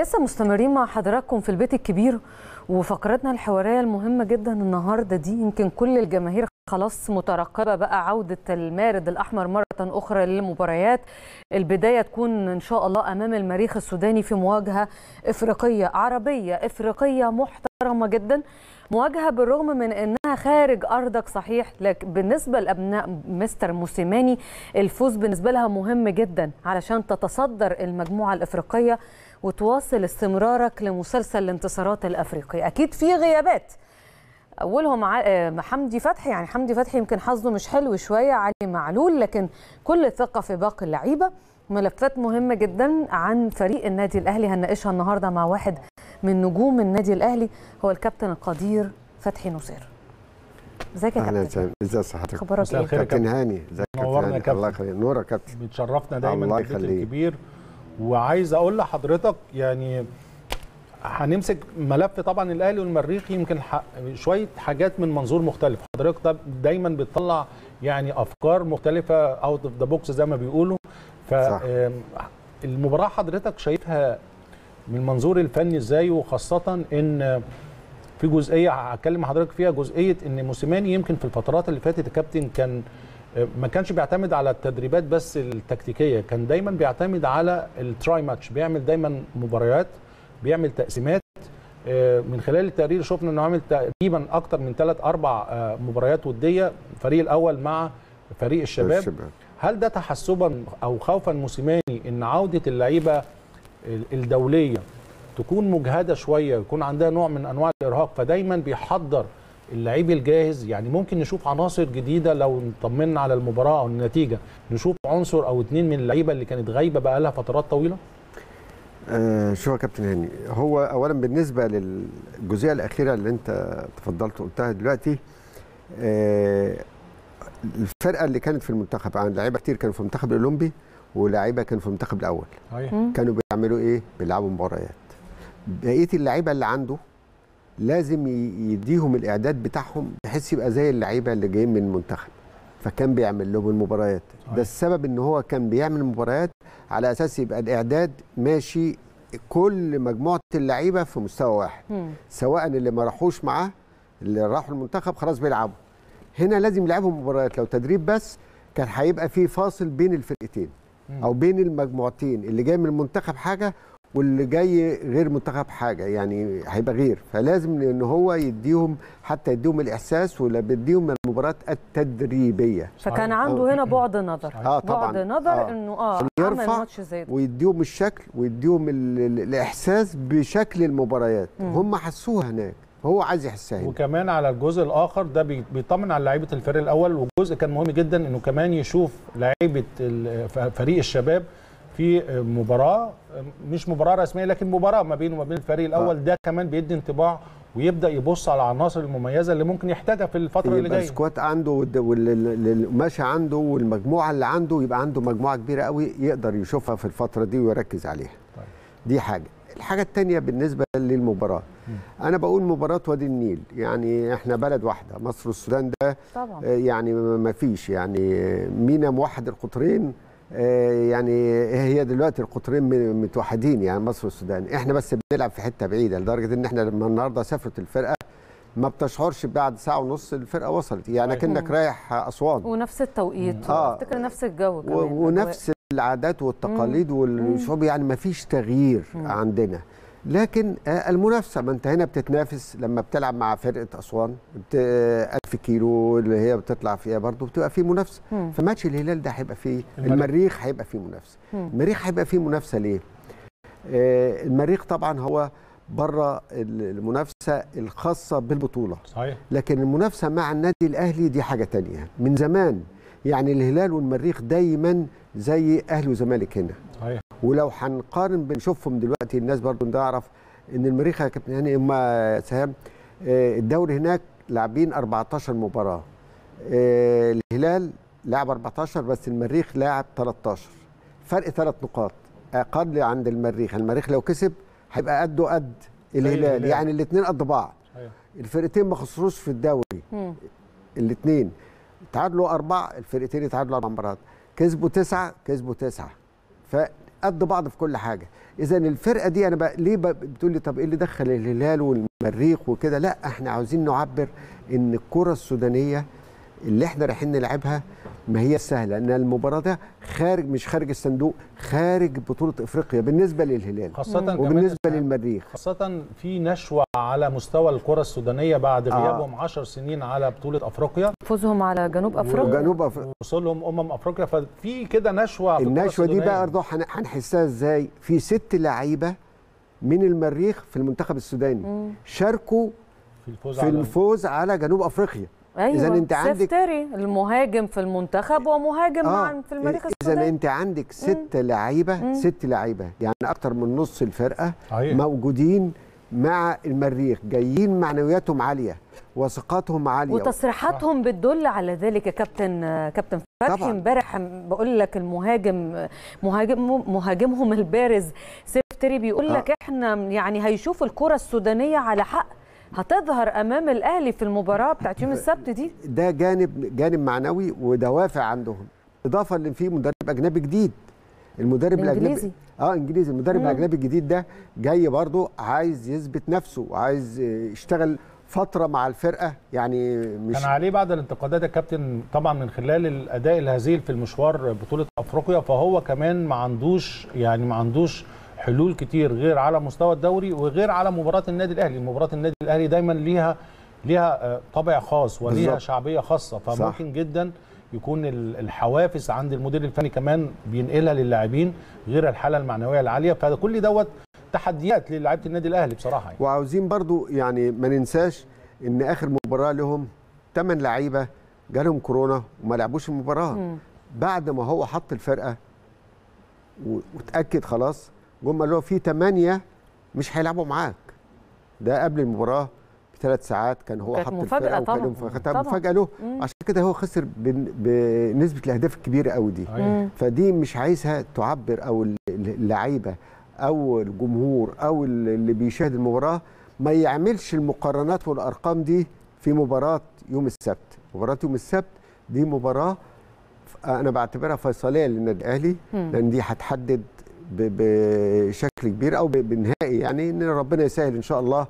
لسه مستمرين مع حضراتكم في البيت الكبير وفقرتنا الحواريه المهمه جدا النهارده دي. يمكن كل الجماهير خلاص مترقبه بقى عوده المارد الاحمر مره اخرى للمباريات. البدايه تكون ان شاء الله امام المريخ السوداني في مواجهه افريقيه عربيه افريقيه محترمه جدا، مواجهه بالرغم من انها خارج ارضك صحيح، لكن بالنسبه لابناء مستر موسيماني الفوز بالنسبه لها مهم جدا علشان تتصدر المجموعه الافريقيه وتواصل استمرارك لمسلسل الانتصارات الافريقي. اكيد في غيابات، اولهم حمدي فتحي، يعني حمدي فتحي يمكن حظه مش حلو شويه، علي معلول، لكن كل ثقه في باقي اللعيبه. ملفات مهمه جدا عن فريق النادي الاهلي هنناقشها النهارده مع واحد من نجوم النادي الاهلي، هو الكابتن القدير فتحي نصير. ازيك يا كابتن؟ ازي صحتك؟ اخبارك ايه؟ كابتن هاني ازيك يا كابتن؟ الله يخليك، نورك يا كابتن، بتشرفنا دايما في البيت الكبير. وعايز اقول لحضرتك يعني هنمسك ملف طبعا الاهلي والمريخ، يمكن شويه حاجات من منظور مختلف. حضرتك دايما بتطلع يعني افكار مختلفه اوت اوف ذا بوكس زي ما بيقولوا. فالمباراه حضرتك شايفها من المنظور الفني ازاي، وخاصه ان في جزئيه هتكلم حضرتك فيها، جزئيه ان موسيماني يمكن في الفترات اللي فاتت يا كابتن كان ما كانش بيعتمد على التدريبات بس التكتيكيه، كان دايما بيعتمد على التراي ماتش، بيعمل دايما مباريات، بيعمل تقسيمات. من خلال التقرير شفنا انه عامل تقريبا اكتر من 3-4 مباريات وديه، الفريق الاول مع فريق الشباب. هل ده تحسبا او خوفا موسيماني ان عوده اللعيبه الدوليه تكون مجهده شويه، يكون عندها نوع من انواع الارهاق، فدايما بيحضر اللعيب الجاهز؟ يعني ممكن نشوف عناصر جديده لو نطمنا على المباراه او النتيجه، نشوف عنصر او 2 من اللعيبه اللي كانت غايبه بقى لها فترات طويله. شو يا كابتن هاني، هو اولا بالنسبه للجزئيه الاخيره اللي انت تفضلت قلتها دلوقتي، الفرقه اللي كانت في المنتخب، عن لعيبه كتير كانوا في المنتخب الاولمبي ولاعيبه كانوا في المنتخب الاول، كانوا بيعملوا ايه؟ بيلعبوا مباريات. بقيه اللعيبه اللي عنده لازم يديهم الاعداد بتاعهم بحيث يبقى زي اللعيبه اللي جايين من المنتخب، فكان بيعمل لهم المباريات. ده السبب ان هو كان بيعمل مباريات على اساس يبقى الاعداد ماشي، كل مجموعه اللعيبه في مستوى واحد، سواء اللي ما راحوش معاه اللي راحوا المنتخب خلاص بيلعبوا. هنا لازم يلعبوا مباريات، لو تدريب بس كان هيبقى في فاصل بين الفرقتين او بين المجموعتين، اللي جاي من المنتخب حاجه واللي جاي غير منتخب حاجه، يعني هيبقى غير. فلازم ان هو يديهم، حتى يديهم الاحساس ولا بيديهم المباريات التدريبيه. فكان عنده هنا بعد نظر، بعد نظر انه يعمل ماتش زي ده ويديهم الشكل ويديهم الاحساس بشكل المباريات. هم حسوها هناك، هو عايز يحسها. وكمان على الجزء الاخر ده بيطمن على لعيبه الفريق الاول، وجزء كان مهم جدا انه كمان يشوف لعيبه فريق الشباب في مباراه، مش مباراه رسميه لكن مباراه ما بينه وما بين الفريق الاول. ده كمان بيدي انطباع، ويبدا يبص على العناصر المميزه اللي ممكن يحتاجها في الفتره اللي جايه. السكواد عنده والقماشه عنده والمجموعه اللي عنده، يبقى عنده مجموعه كبيره قوي يقدر يشوفها في الفتره دي ويركز عليها. طيب. دي حاجه. الحاجه الثانيه بالنسبه للمباراه، انا بقول مباراه وادي النيل، يعني احنا بلد واحده، مصر والسودان ده طبعا. يعني ما فيش، يعني مينا موحد القطرين، يعني هي دلوقتي القطرين متوحدين، يعني مصر والسودان، احنا بس بنلعب في حته بعيده، لدرجه ان احنا لما النهارده سافرت الفرقه ما بتشعرش بعد ساعه ونص الفرقه وصلت، يعني كأنك رايح اسوان ونفس التوقيت وافتكر نفس الجو كمان ونفس العادات والتقاليد والشعوب، يعني ما فيش تغيير عندنا. لكن المنافسه، ما انت هنا بتتنافس لما بتلعب مع فرقه اسوان 1000 كيلو اللي هي بتطلع فيها، برضه بتبقى في منافسه. فماتش الهلال ده هيبقى فيه المريخ هيبقى فيه منافسه. المريخ هيبقى فيه منافسه ليه؟ المريخ طبعا هو بره المنافسه الخاصه بالبطوله، صحيح. لكن المنافسه مع النادي الاهلي دي حاجه ثانيه من زمان، يعني الهلال والمريخ دايما زي اهلي وزمالك هنا، صحيح. ولو هنقارن بنشوفهم دلوقتي، الناس برضو تعرف ان المريخ يا كابتن هاني اما سهام الدوري هناك لاعبين 14 مباراه، الهلال لعب 14 بس المريخ لعب 13، فرق 3 نقاط اقل عند المريخ. المريخ لو كسب هيبقى قده قد الهلال، يعني الاثنين قد بعض، الفرقتين ما خسروش في الدوري، الاثنين تعادلوا 4، الفرقتين تعادلوا 4 مرات، كسبوا 9 كسبوا 9. قد بعض في كل حاجه. اذا الفرقه دي انا بقى ليه بتقول لي طب ايه اللي دخل الهلال والمريخ وكده؟ لا، احنا عاوزين نعبر ان الكره السودانيه اللي احنا رايحين نلعبها ما هي سهله، ان المباراه ده خارج، مش خارج الصندوق، خارج بطوله افريقيا بالنسبه للهلال خاصه وبالنسبه للمريخ، خاصه في نشوه على مستوى الكره السودانيه بعد غيابهم 10 سنين على بطوله افريقيا، فوزهم على جنوب افريقيا ووصولهم افريقيا، ففي كده نشوه. النشوه دي بقى برضه هنحسها ازاي؟ في 6 لعيبه من المريخ في المنتخب السوداني شاركوا في الفوز على جنوب افريقيا. ايوه، إذن انت عندك سيف تري المهاجم في المنتخب ومهاجم معا في المريخ السوداني. اذا انت عندك 6 لعيبه 6 لعيبه يعني اكتر من نص الفرقه موجودين مع المريخ، جايين معنوياتهم عاليه، وثقاتهم عاليه، وتصريحاتهم بتدل على ذلك. يا كابتن فتحي امبارح بقول لك المهاجم مهاجمهم البارز سيف تري بيقول لك احنا يعني هيشوف الكره السودانيه على حق هتظهر امام الاهلي في المباراه بتاعت يوم السبت دي. ده جانب معنوي ودوافع عندهم، اضافه ان في مدرب اجنبي جديد. المدرب الانجليزي انجليزي، المدرب الاجنبي الجديد ده جاي برضه عايز يثبت نفسه، عايز يشتغل فتره مع الفرقه. يعني مش كان عليه بعد الانتقادات يا كابتن طبعا من خلال الاداء الهزيل في المشوار بطوله افريقيا، فهو كمان ما عندوش حلول كتير غير على مستوى الدوري وغير على مباراه النادي الاهلي. مباراه النادي الاهلي دايما ليها طابع خاص وليها بالزبط. شعبيه خاصه، فممكن جدا يكون الحوافز عند المدير الفني كمان بينقلها للاعبين غير الحاله المعنويه العاليه، فكل دوت تحديات للاعيبه النادي الاهلي بصراحه يعني. وعاوزين برضو يعني ما ننساش ان اخر مباراه لهم 8 لعيبه جالهم كورونا وما لعبوش المباراه. بعد ما هو حط الفرقه واتاكد خلاص جم قالوا في 8 مش هيلعبوا معاك. ده قبل المباراه ب3 ساعات كان هو حط الفرقه وكان مفاجاه له، عشان كده هو خسر بنسبه الاهداف الكبيره قوي دي. فدي مش عايزها تعبر، او اللعيبه او الجمهور او اللي بيشاهد المباراه ما يعملش المقارنات والارقام دي في مباراه يوم السبت. مباراه يوم السبت دي مباراه انا بعتبرها فيصليه للنادي الاهلي، لان دي هتحدد بشكل كبير او بنهائي، يعني ان ربنا يسهل ان شاء الله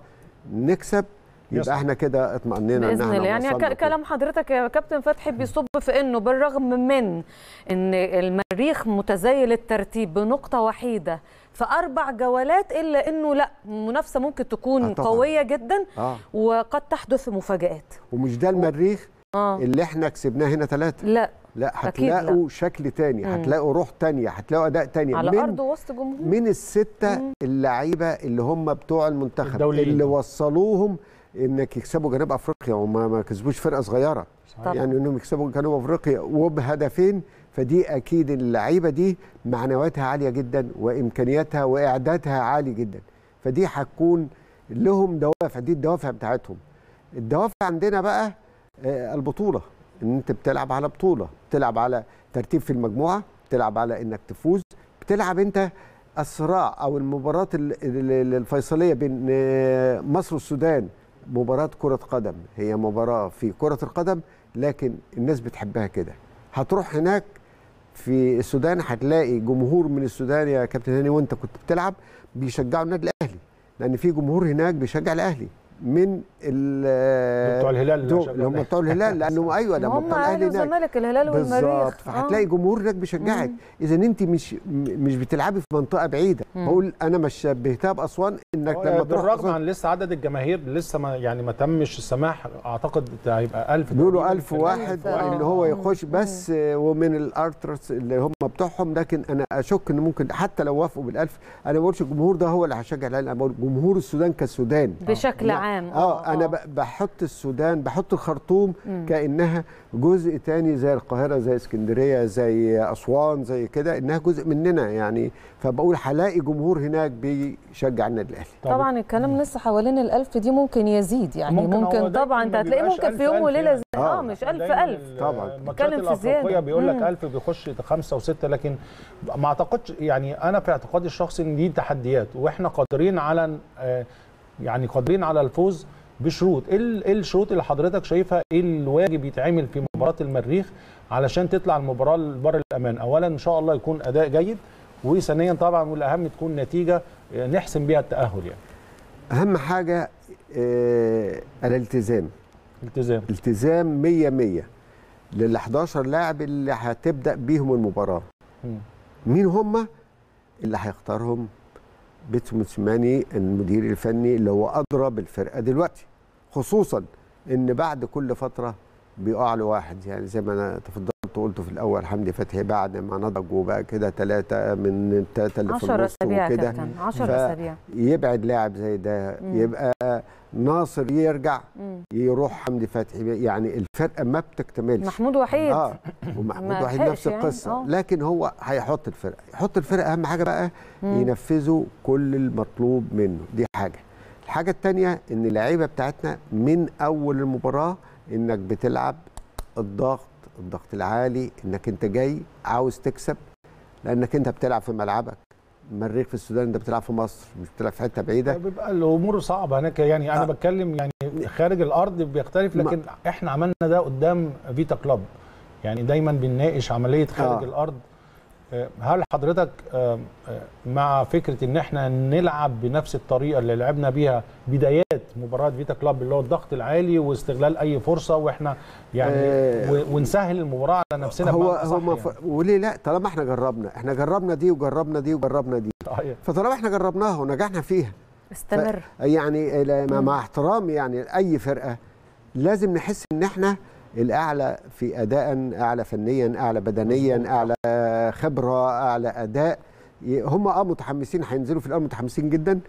نكسب، يبقى احنا كده اطمئننا ان احنا يعني كلام حضرتك يا كابتن فتحي بيصب في انه بالرغم من ان المريخ متزايل الترتيب بنقطه وحيده في 4 جولات، الا انه لا، المنافسه ممكن تكون قويه جدا وقد تحدث مفاجآت. ومش ده المريخ اللي احنا كسبناه هنا 3، لا هتلاقوا شكل تاني، هتلاقوا روح تانية، هتلاقوا اداء تاني على ارض وسط جمهور من 6 اللعيبه اللي هم بتوع المنتخب الدوليين، اللي وصلوهم انك يكسبوا جنوب افريقيا وما كسبوش فرقه صغيره. يعني انهم يكسبوا جنوب افريقيا وبهدفين، فدي اكيد اللعيبه دي معنوياتها عاليه جدا وامكانياتها واعدادها عالي جدا، فدي هتكون لهم دوافع. دي الدوافع بتاعتهم. الدوافع عندنا بقى البطوله، ان انت بتلعب على بطوله، بتلعب على ترتيب في المجموعه، بتلعب على انك تفوز، بتلعب انت الصراع او المباراه الفيصليه بين مصر والسودان. مباراه كره قدم، هي مباراه في كره القدم، لكن الناس بتحبها كده. هتروح هناك في السودان هتلاقي جمهور من السودان يا كابتن هاني وانت كنت بتلعب بيشجعوا النادي الاهلي، لان في جمهور هناك بيشجع الاهلي من بتوع الهلال اللي هم بتوع الهلال، لانه ايوه لما بتوع الاهلي والزمالك الهلال والمريخ فهتلاقي جمهور هناك بيشجعك. اذا انت مش بتلعبي في منطقه بعيده. بقول انا مش شبهتها باسوان، انك لما تروح بالرغم عن لسه عدد الجماهير لسه ما تمش السماح، اعتقد هيبقى 1000، بيقولوا 1000 واحد ان هو يخش بس، ومن الارترس اللي هم بتوعهم، لكن انا اشك ان ممكن حتى لو وافقوا بال1000 انا ما بقولش الجمهور ده هو اللي هيشجع الهلال، انا بقول جمهور السودان كالسودان بشكل عام. انا بحط السودان، بحط الخرطوم كانها جزء تاني، زي القاهره، زي اسكندريه، زي اسوان، زي كده، انها جزء مننا يعني. فبقول هلاقي جمهور هناك بيشجع النادي الاهلي. طبعا الكلام لسه حوالين ال1000 دي، ممكن يزيد يعني، ممكن طبعا انت هتلاقي ممكن في يوم وليله زي مش 1000 طبعا بتكلم في زياده، بيقول لك 1000 بيخش 5 و6، لكن ما اعتقدش. يعني انا في اعتقادي الشخصي ان دي تحديات، واحنا قادرين على الفوز بشروط. ايه الشروط اللي حضرتك شايفها؟ ايه الواجب يتعمل في مباراه المريخ علشان تطلع المباراه لبر الامان؟ اولا ان شاء الله يكون اداء جيد، وثانيا طبعا والاهم تكون نتيجه نحسم بيها التاهل. يعني اهم حاجه الالتزام. التزام 100% لل 11 لاعب اللي هتبدا بيهم المباراه. مين هم اللي هيختارهم؟ بيت موسيماني المدير الفني اللي هو ادرى بالفرقه دلوقتي، خصوصا ان بعد كل فتره بيقع له واحد، يعني زي ما انا تفضلت وقلته في الاول حمدي فتحي بعد ما نضج وبقى كده 3 من الثلاثه اللي في النص وكده 10 اسابيع يبعد لاعب زي ده، يبقى ناصر يرجع، يروح حمدي فتحي، يعني الفرقه ما بتكتملش. محمود وحيد ومحمود وحيد نفس القصه يعني. لكن هو هيحط الفرقه، اهم حاجه بقى ينفذوا كل المطلوب منه، دي حاجه. الحاجه الثانيه ان اللعيبه بتاعتنا من اول المباراه انك بتلعب الضغط، العالي، انك انت جاي عاوز تكسب، لانك انت بتلعب في ملعبك المريخ في السودان، انت بتلعب في مصر، مش بتلعب في حته بعيده، بيبقى الامور صعبه هناك. يعني انا بتكلم يعني خارج الارض بيختلف، لكن احنا عملنا ده قدام فيتا كلوب، يعني دايما بنناقش عمليه خارج الارض. هل حضرتك مع فكره ان احنا نلعب بنفس الطريقه اللي لعبنا بيها بدايات مباراه فيتا كلوب، اللي هو الضغط العالي واستغلال اي فرصه، واحنا يعني ونسهل المباراه على نفسنا؟ هو يعني. وليه لا؟ طالما احنا جربنا، دي وجربنا دي وجربنا دي، فطالما احنا جربناها ونجحنا فيها استمر. يعني مع احترامي يعني اي فرقه لازم نحس ان احنا الأعلى في أداء، أعلى فنيا، أعلى بدنيا، أعلى خبرة، أعلى أداء. هم متحمسين، هينزلوا في الأول متحمسين جدا،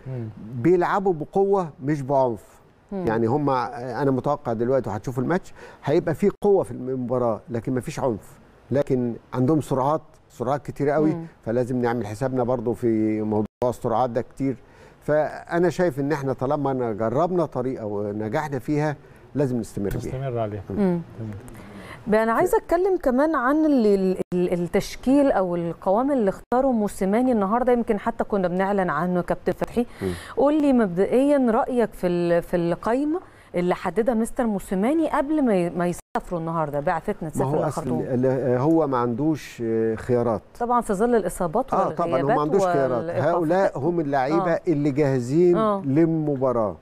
بيلعبوا بقوة مش بعنف. يعني هم أنا متوقع دلوقتي وهتشوفوا الماتش هيبقى فيه قوة في المباراة، لكن مفيش عنف، لكن عندهم سرعات، كتير قوي، فلازم نعمل حسابنا برضو في موضوع السرعات ده كتير. فأنا شايف إن إحنا طالما جربنا طريقة ونجحنا فيها لازم نستمر عليها. انا عايزه اتكلم كمان عن التشكيل او القوام اللي اختاره موسيماني النهارده، يمكن حتى كنا بنعلن عنه. كابتن فتحي، قول لي مبدئيا رايك في القايمه اللي حددها مستر موسيماني قبل ما يسافروا النهارده، بعثتنا تسافر الخرطوم. هو ما عندوش خيارات طبعا في ظل الاصابات والغيابات. طبعا هو ما عندوش خيارات، هؤلاء هم اللعيبه اللي جاهزين للمباراه.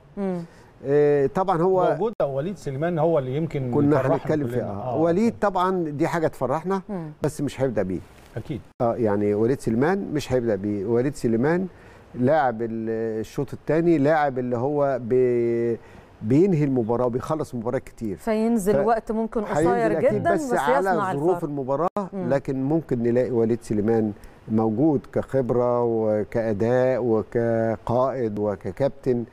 طبعا هو موجود وليد سليمان، هو اللي يمكن كنا هنتكلم فيه. وليد طبعا دي حاجه تفرحنا، بس مش هيبدا بيه اكيد. يعني وليد سليمان مش هيبدا بيه. وليد سليمان لاعب الشوط الثاني، لاعب اللي هو بينهي المباراه وبيخلص مباريات كتير، فينزل وقت ممكن قصير جدا بس على ظروف المباراه. لكن ممكن نلاقي وليد سليمان موجود كخبره وكاداء وكقائد وككابتن،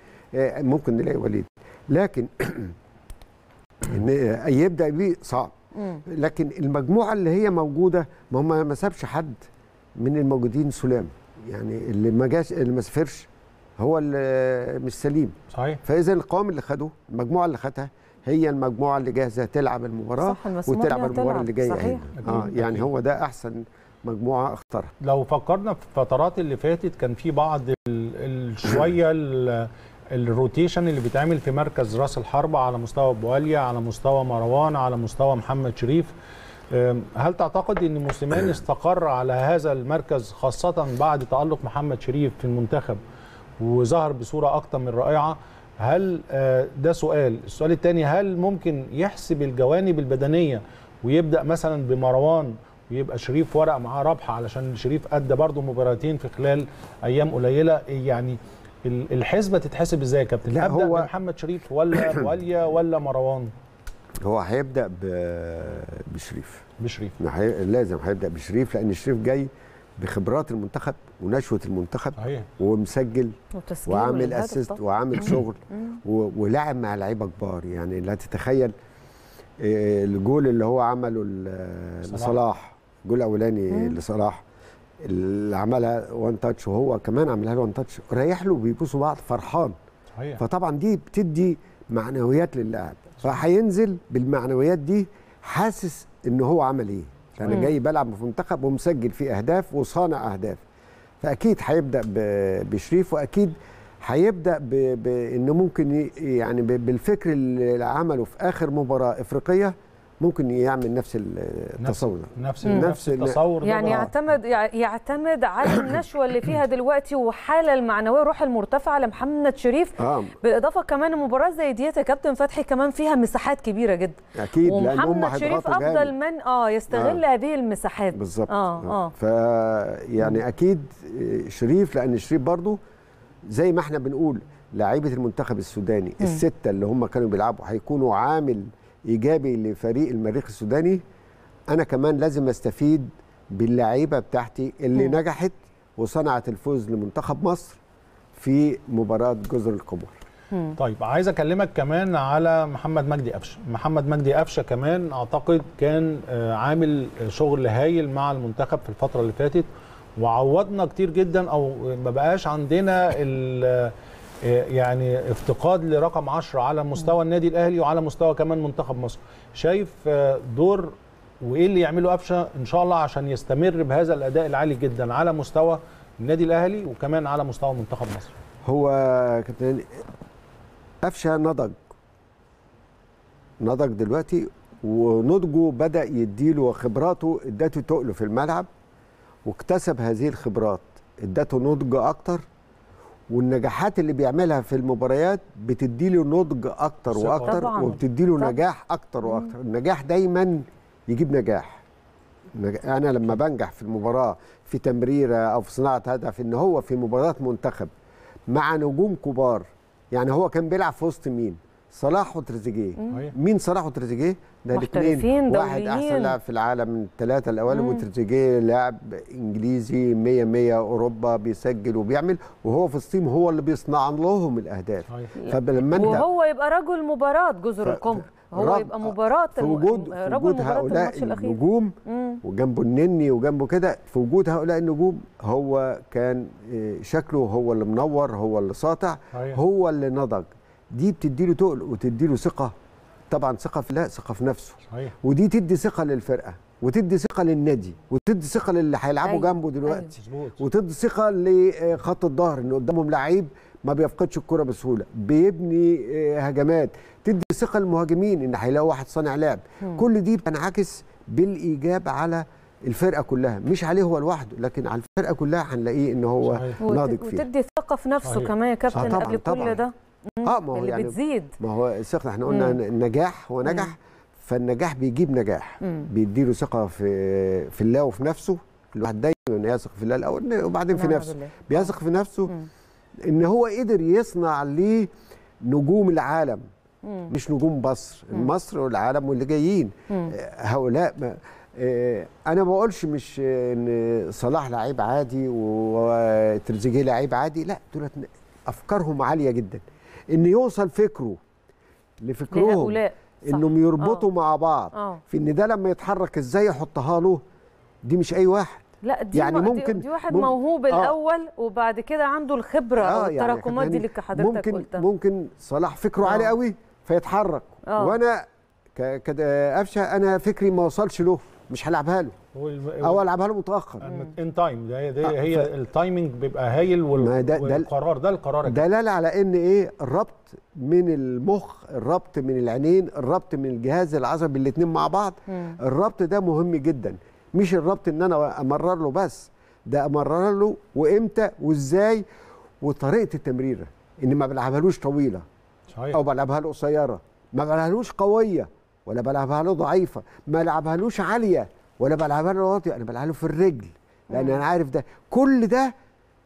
ممكن نلاقي وليد، لكن يبدا بيه صعب. لكن المجموعه اللي هي موجوده، ما هم ما سابش حد من الموجودين سلام، يعني اللي ما جاش، اللي ما سافرش هو اللي مش سليم. صحيح. فاذا القوام اللي خدوه، المجموعه اللي خدها هي المجموعه اللي جاهزه تلعب المباراه، وتلعب المباراه اللي جايه. صحيح. يعني هو ده احسن مجموعه اختارها. لو فكرنا في الفترات اللي فاتت كان في بعض شويه الروتيشن اللي بيتعمل في مركز راس الحربة على مستوى بواليا، على مستوى مروان، على مستوى محمد شريف. هل تعتقد ان موسيماني استقر على هذا المركز، خاصة بعد تألق محمد شريف في المنتخب وظهر بصورة اكتر من رائعة؟ هل ده سؤال. السؤال الثاني، هل ممكن يحسب الجوانب البدنية ويبدأ مثلا بمروان ويبقى شريف ورق معاه ربح، علشان شريف أدى برضه مباراتين في خلال ايام قليلة؟ يعني الحسبه تتحسب ازاي يا كابتن؟ لا، هو محمد شريف ولا بواليا ولا مروان؟ هو هيبدا بشريف. لازم هيبدا بشريف، لان شريف جاي بخبرات المنتخب ونشوه المنتخب. صحيح. ومسجل وعامل اسيست وعامل شغل ولعب مع لعيبه كبار، يعني لا تتخيل. الجول اللي هو عمله لصلاح، الجول الاولاني لصلاح اللي عملها وان تاتش، وهو كمان عملها له وان تاتش، رايح له بيبوسوا بعض فرحان. صحيح. فطبعا دي بتدي معنويات للاعب، فهينزل بالمعنويات دي حاسس ان هو عمل ايه، انا جاي بلعب في منتخب ومسجل فيه اهداف وصانع اهداف. فاكيد هيبدا بشريف، واكيد هيبدا بانه ممكن يعني بالفكر اللي عمله في اخر مباراه افريقيه ممكن يعمل نفس التصور نفس التصور يعني يعتمد على النشوه اللي فيها دلوقتي والحاله المعنويه والروح المرتفعه لمحمد شريف. بالاضافه كمان مباراه زي ديت يا كابتن فتحي كمان فيها مساحات كبيره جدا اكيد، لان محمد شريف افضل من يستغل هذه المساحات بالظبط. فيعني اكيد شريف، لان شريف برضو زي ما احنا بنقول لاعيبه المنتخب السوداني السته اللي هم كانوا بيلعبوا هيكونوا عامل ايجابي لفريق المريخ السوداني. انا كمان لازم استفيد باللعيبه بتاعتي اللي نجحت وصنعت الفوز لمنتخب مصر في مباراه جزر القمر. طيب، عايز اكلمك كمان على محمد مجدي أفشة. محمد مجدي أفشة كمان اعتقد كان عامل شغل هايل مع المنتخب في الفتره اللي فاتت، وعوضنا كتير جدا او ما بقاش عندنا يعني افتقاد لرقم 10 على مستوى النادي الاهلي وعلى مستوى كمان منتخب مصر. شايف دور وايه اللي يعمله أفشة ان شاء الله عشان يستمر بهذا الاداء العالي جدا على مستوى النادي الاهلي وكمان على مستوى منتخب مصر؟ هو كابتن أفشة نضج دلوقتي، ونضجه بدا يديله وخبراته ادته تقله في الملعب، واكتسب هذه الخبرات ادته نضج اكتر، والنجاحات اللي بيعملها في المباريات بتديله نضج اكتر واكتر وبتديله نجاح اكتر واكتر. النجاح دايما يجيب نجاح. انا لما بنجح في المباراه في تمريره او في صناعه هدف، ان هو في مباراه منتخب مع نجوم كبار، يعني هو كان بيلعب في وسط مين؟ صلاح وتريزيجيه. مين صلاح وتريزيجيه؟ ده الاثنين واحد احسن لاعب في العالم من الثلاثه الاوائل، وتريزيجيه لاعب انجليزي 100 اوروبا بيسجل وبيعمل، وهو في الصين هو اللي بيصنع لهم الاهداف. فلما وهو يبقى رجل مباراه جزر القمر، هو يبقى مباراه رجل هؤلاء النجوم، وجنبه النني وجنبه كده، في وجود هؤلاء النجوم هو كان شكله هو اللي منور، هو اللي ساطع، هو اللي نضج. دي بتديله تقل وتديله ثقه، طبعا ثقه في نفسه، ودي تدي ثقه للفرقه وتدي ثقه للنادي وتدي ثقه للي هيلعبوا جنبه دلوقتي، وتدي ثقه لخط الظهر ان قدامهم لعيب ما بيفقدش الكره بسهوله، بيبني هجمات، تدي ثقه للمهاجمين ان هيلاقوا واحد صانع لعب. كل دي بتنعكس بالايجاب على الفرقه كلها، مش عليه هو لوحده، لكن على الفرقه كلها هنلاقيه ان هو ناضج فيها، وتدي ثقه في نفسه كمان يا كابتن. قبل كل ده ما هو اللي يعني بتزيد، ما هو ثقة. احنا قلنا النجاح هو نجح، فالنجاح بيجيب نجاح، بيديله ثقة في الله وفي نفسه. الواحد دايما يثق في الله الأول وبعدين في نفسه، بيثق في نفسه إن هو قدر يصنع ليه نجوم العالم، مش نجوم مصر والعالم واللي جايين هؤلاء. أنا ما بقولش مش إن صلاح لعيب عادي وتريزيجيه لعيب عادي، لا، دول أفكارهم عالية جدا، إن يوصل فكره لفكرهم، إنهم يربطوا مع بعض، في إن ده لما يتحرك إزاي يحطها له. دي مش أي واحد، لا، دي يعني ممكن دي واحد موهوب الأول، وبعد كده عنده الخبرة والتراكمات يعني دي اللي حضرتك قلتها. ممكن صلاح فكره عالي قوي فيتحرك، وأنا أفشة أنا فكري ما وصلش له، مش هلعبها له او العبها له متاخر. ان تايم، ده هي التايمنج بيبقى هايل، والقرار ده القرار دلالة على ان ايه؟ الربط من المخ، الربط من العينين، الربط من الجهاز العصبي، الاثنين مع بعض. الربط ده مهم جدا، مش الربط ان انا امرر له بس، ده امرر له وامتى وازاي وطريقه التمريره، ان ما بلعبهالوش طويله او بلعبها له قصيره، ما بلعبهالوش قويه ولا بلعبها له ضعيفه، ما بلعبهالوش عاليه ولا بلعبها له واطي، انا بلعبها له في الرجل، لان انا عارف ده كل ده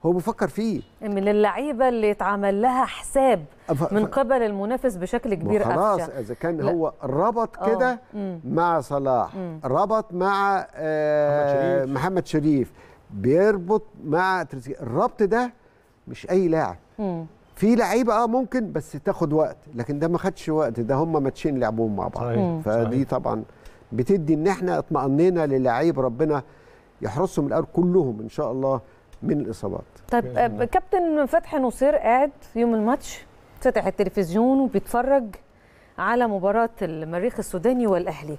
هو بيفكر فيه. من اللعيبه اللي اتعمل لها حساب من قبل المنافس بشكل كبير. خلاص، اذا كان هو ربط كده مع صلاح، ربط مع محمد شريف، بيربط مع الربط ده مش اي لاعب. في لعيبه ممكن بس تاخد وقت، لكن ده ما خدش وقت، ده هم ماتشين لعبوهم مع بعض. فدي طبعا بتدي ان احنا اطمأننا للاعيب، ربنا يحرسهم الأرض كلهم ان شاء الله من الاصابات. طب كابتن فتحي نصير قاعد يوم الماتش، فتح التلفزيون وبيتفرج على مباراه المريخ السوداني والاهلي،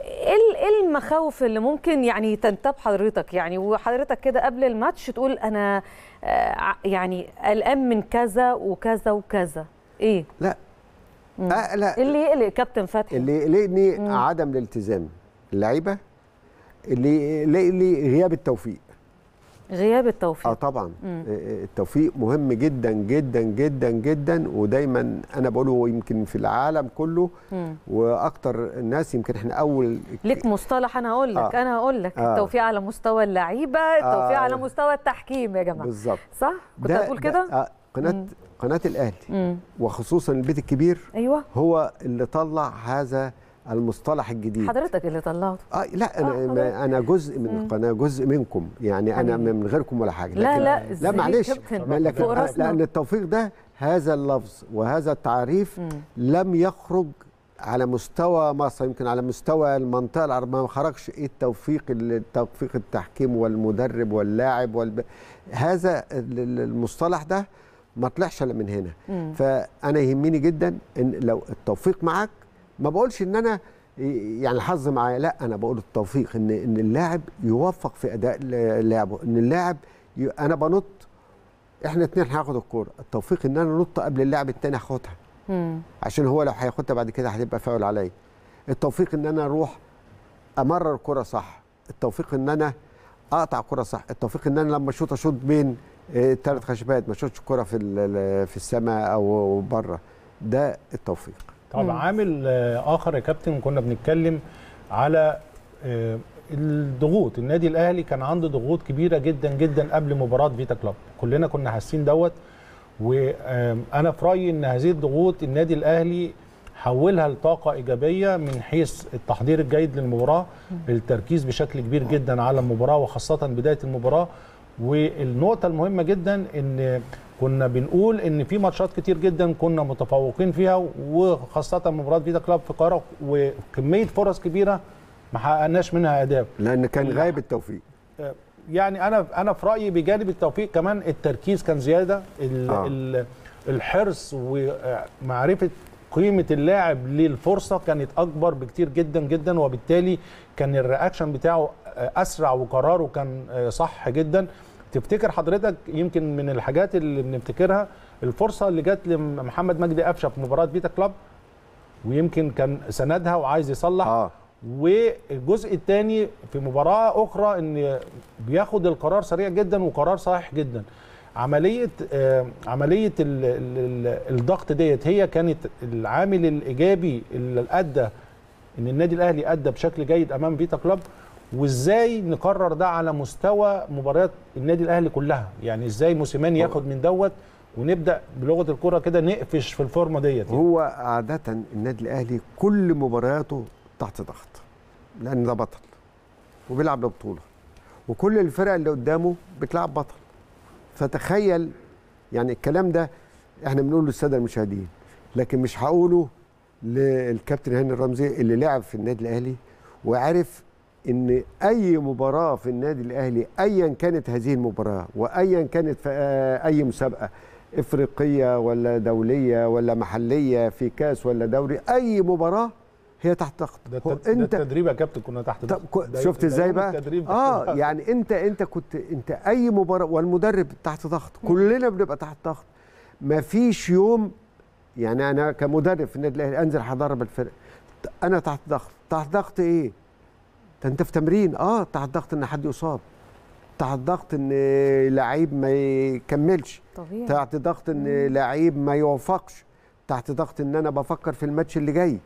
ايه المخاوف اللي ممكن يعني تنتاب حضرتك يعني، وحضرتك كده قبل الماتش تقول انا يعني قلقان من كذا وكذا وكذا؟ ايه؟ لا، أقلق اللي يقلق كابتن فتحي، اللي يقلقني عدم الالتزام اللعيبه، اللي يقلقني غياب التوفيق. غياب التوفيق طبعا. التوفيق مهم جدا جدا جدا جدا، ودايما انا بقوله يمكن في العالم كله واكتر الناس، يمكن احنا اول ليك مصطلح انا هقول لك التوفيق على مستوى اللعيبه، التوفيق على مستوى التحكيم يا جماعه. بالظبط صح، كنت هتقول كده. قناه الاهلي وخصوصا البيت الكبير ايوه هو اللي طلع هذا المصطلح الجديد. حضرتك اللي طلعته. لا انا جزء من القناه، جزء منكم يعني، انا من غيركم ولا حاجه. لا لا لا معلش، لان التوفيق ده، هذا اللفظ وهذا التعريف لم يخرج على مستوى مصر، يمكن على مستوى المنطقه العربيه ما خرجش. ايه التوفيق التحكيم والمدرب واللاعب هذا المصطلح ده ما طلعش الا من هنا. فانا يهمني جدا ان لو التوفيق معاك، ما بقولش ان انا يعني الحظ معايا، لا انا بقول التوفيق، ان اللاعب يوفق في اداء لعبه، ان اللاعب انا بنط، احنا الاثنين هناخد الكوره، التوفيق ان انا انط قبل اللاعب الثاني هاخدها، عشان هو لو هياخدها بعد كده هتبقى فاول عليا. التوفيق ان انا اروح امرر كرة صح، التوفيق ان انا اقطع كرة صح، التوفيق ان انا لما اشوط بين ثلاث خشبات، ما اشوطش الكوره في السماء او بره. ده التوفيق. طب عامل اخر يا كابتن، كنا بنتكلم على الضغوط. النادي الاهلي كان عنده ضغوط كبيره جدا جدا قبل مباراه فيتا كلوب، كلنا كنا حاسين دوت. وانا في رايي ان هذه الضغوط النادي الاهلي حولها لطاقه ايجابيه، من حيث التحضير الجيد للمباراه، التركيز بشكل كبير جدا على المباراه وخاصه بدايه المباراه. والنقطه المهمه جدا ان كنا بنقول ان في ماتشات كتير جدا كنا متفوقين فيها، وخاصه مباراه فيتا كلوب في القاهره، وكميه فرص كبيره ما حققناش منها اهداف، لان كان غايب التوفيق. يعني انا في رايي بجانب التوفيق كمان التركيز كان زياده، الحرص ومعرفه قيمه اللاعب للفرصه كانت اكبر بكتير جدا جدا، وبالتالي كان الرياكشن بتاعه اسرع وقراره كان صح جدا. تفتكر حضرتك يمكن من الحاجات اللي بنفتكرها الفرصه اللي جت لمحمد مجدي أفشة في مباراه فيتا كلوب، ويمكن كان سندها وعايز يصلح. والجزء الثاني في مباراه اخرى ان بياخد القرار سريع جدا وقرار صحيح جدا. عمليه الضغط ديت هي كانت العامل الايجابي اللي ادى ان النادي الاهلي ادى بشكل جيد امام فيتا كلوب. وازاي نقرر ده على مستوى مباريات النادي الاهلي كلها؟ يعني ازاي موسيماني ياخد من دوت ونبدا بلغه الكره كده نقفش في الفورمه ديت؟ هو عاده النادي الاهلي كل مبارياته تحت ضغط، لان ده بطل وبيلعب لبطوله، وكل الفرق اللي قدامه بتلعب بطل. فتخيل يعني الكلام ده احنا بنقوله للساده المشاهدين، لكن مش هقوله للكابتن هاني رمزي اللي لعب في النادي الاهلي وعرف ان اي مباراه في النادي الاهلي ايا كانت هذه المباراه، وايا كانت في اي مسابقه افريقيه ولا دوليه ولا محليه، في كاس ولا دوري، اي مباراه هي تحت ضغط. ده التدريب يا كابتن كنا تحت ضغط. شفت ازاي بقى؟ يعني انت كنت اي مباراه، والمدرب تحت ضغط، كلنا بنبقى تحت ضغط. مفيش يوم يعني انا كمدرب في النادي الاهلي انزل هدرب الفرق، انا تحت ضغط. تحت ضغط ايه؟ انت في تمرين تحت ضغط ان حد يصاب، تحت ضغط ان لعيب ما يكملش طبيعي، تحت ضغط ان لعيب ما يوفقش، تحت ضغط ان انا بفكر في الماتش اللي جاي،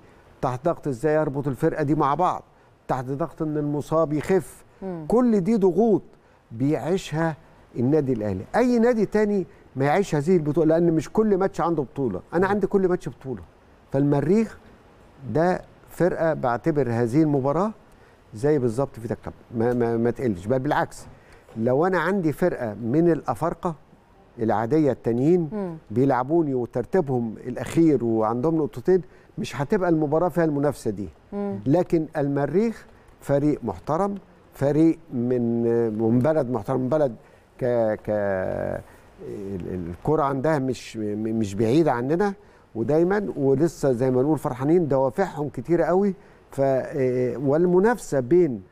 تحت ضغط ازاي اربط الفرقه دي مع بعض، تحت ضغط ان المصاب يخف. كل دي ضغوط بيعيشها النادي الاهلي. اي نادي تاني ما يعيش هذه البطوله، لان مش كل ماتش عنده بطوله. انا عندي كل ماتش بطوله. فالمريخ ده فرقه بعتبر هذه المباراه زي بالظبط فيتا كلوب، ما تقلش، بل بالعكس. لو انا عندي فرقه من الافارقه العاديه التانيين بيلعبوني وترتيبهم الاخير وعندهم نقطتين، مش هتبقى المباراه فيها المنافسه دي. لكن المريخ فريق محترم، فريق من بلد محترم، بلد الكره عندها مش بعيده عننا، ودايما ولسه زي ما نقول فرحانين، دوافعهم كتيره قوي. والمنافسه بين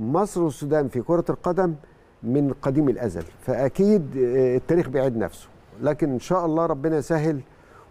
مصر والسودان في كره القدم من قديم الازل، فاكيد التاريخ بيعيد نفسه. لكن ان شاء الله ربنا يسهل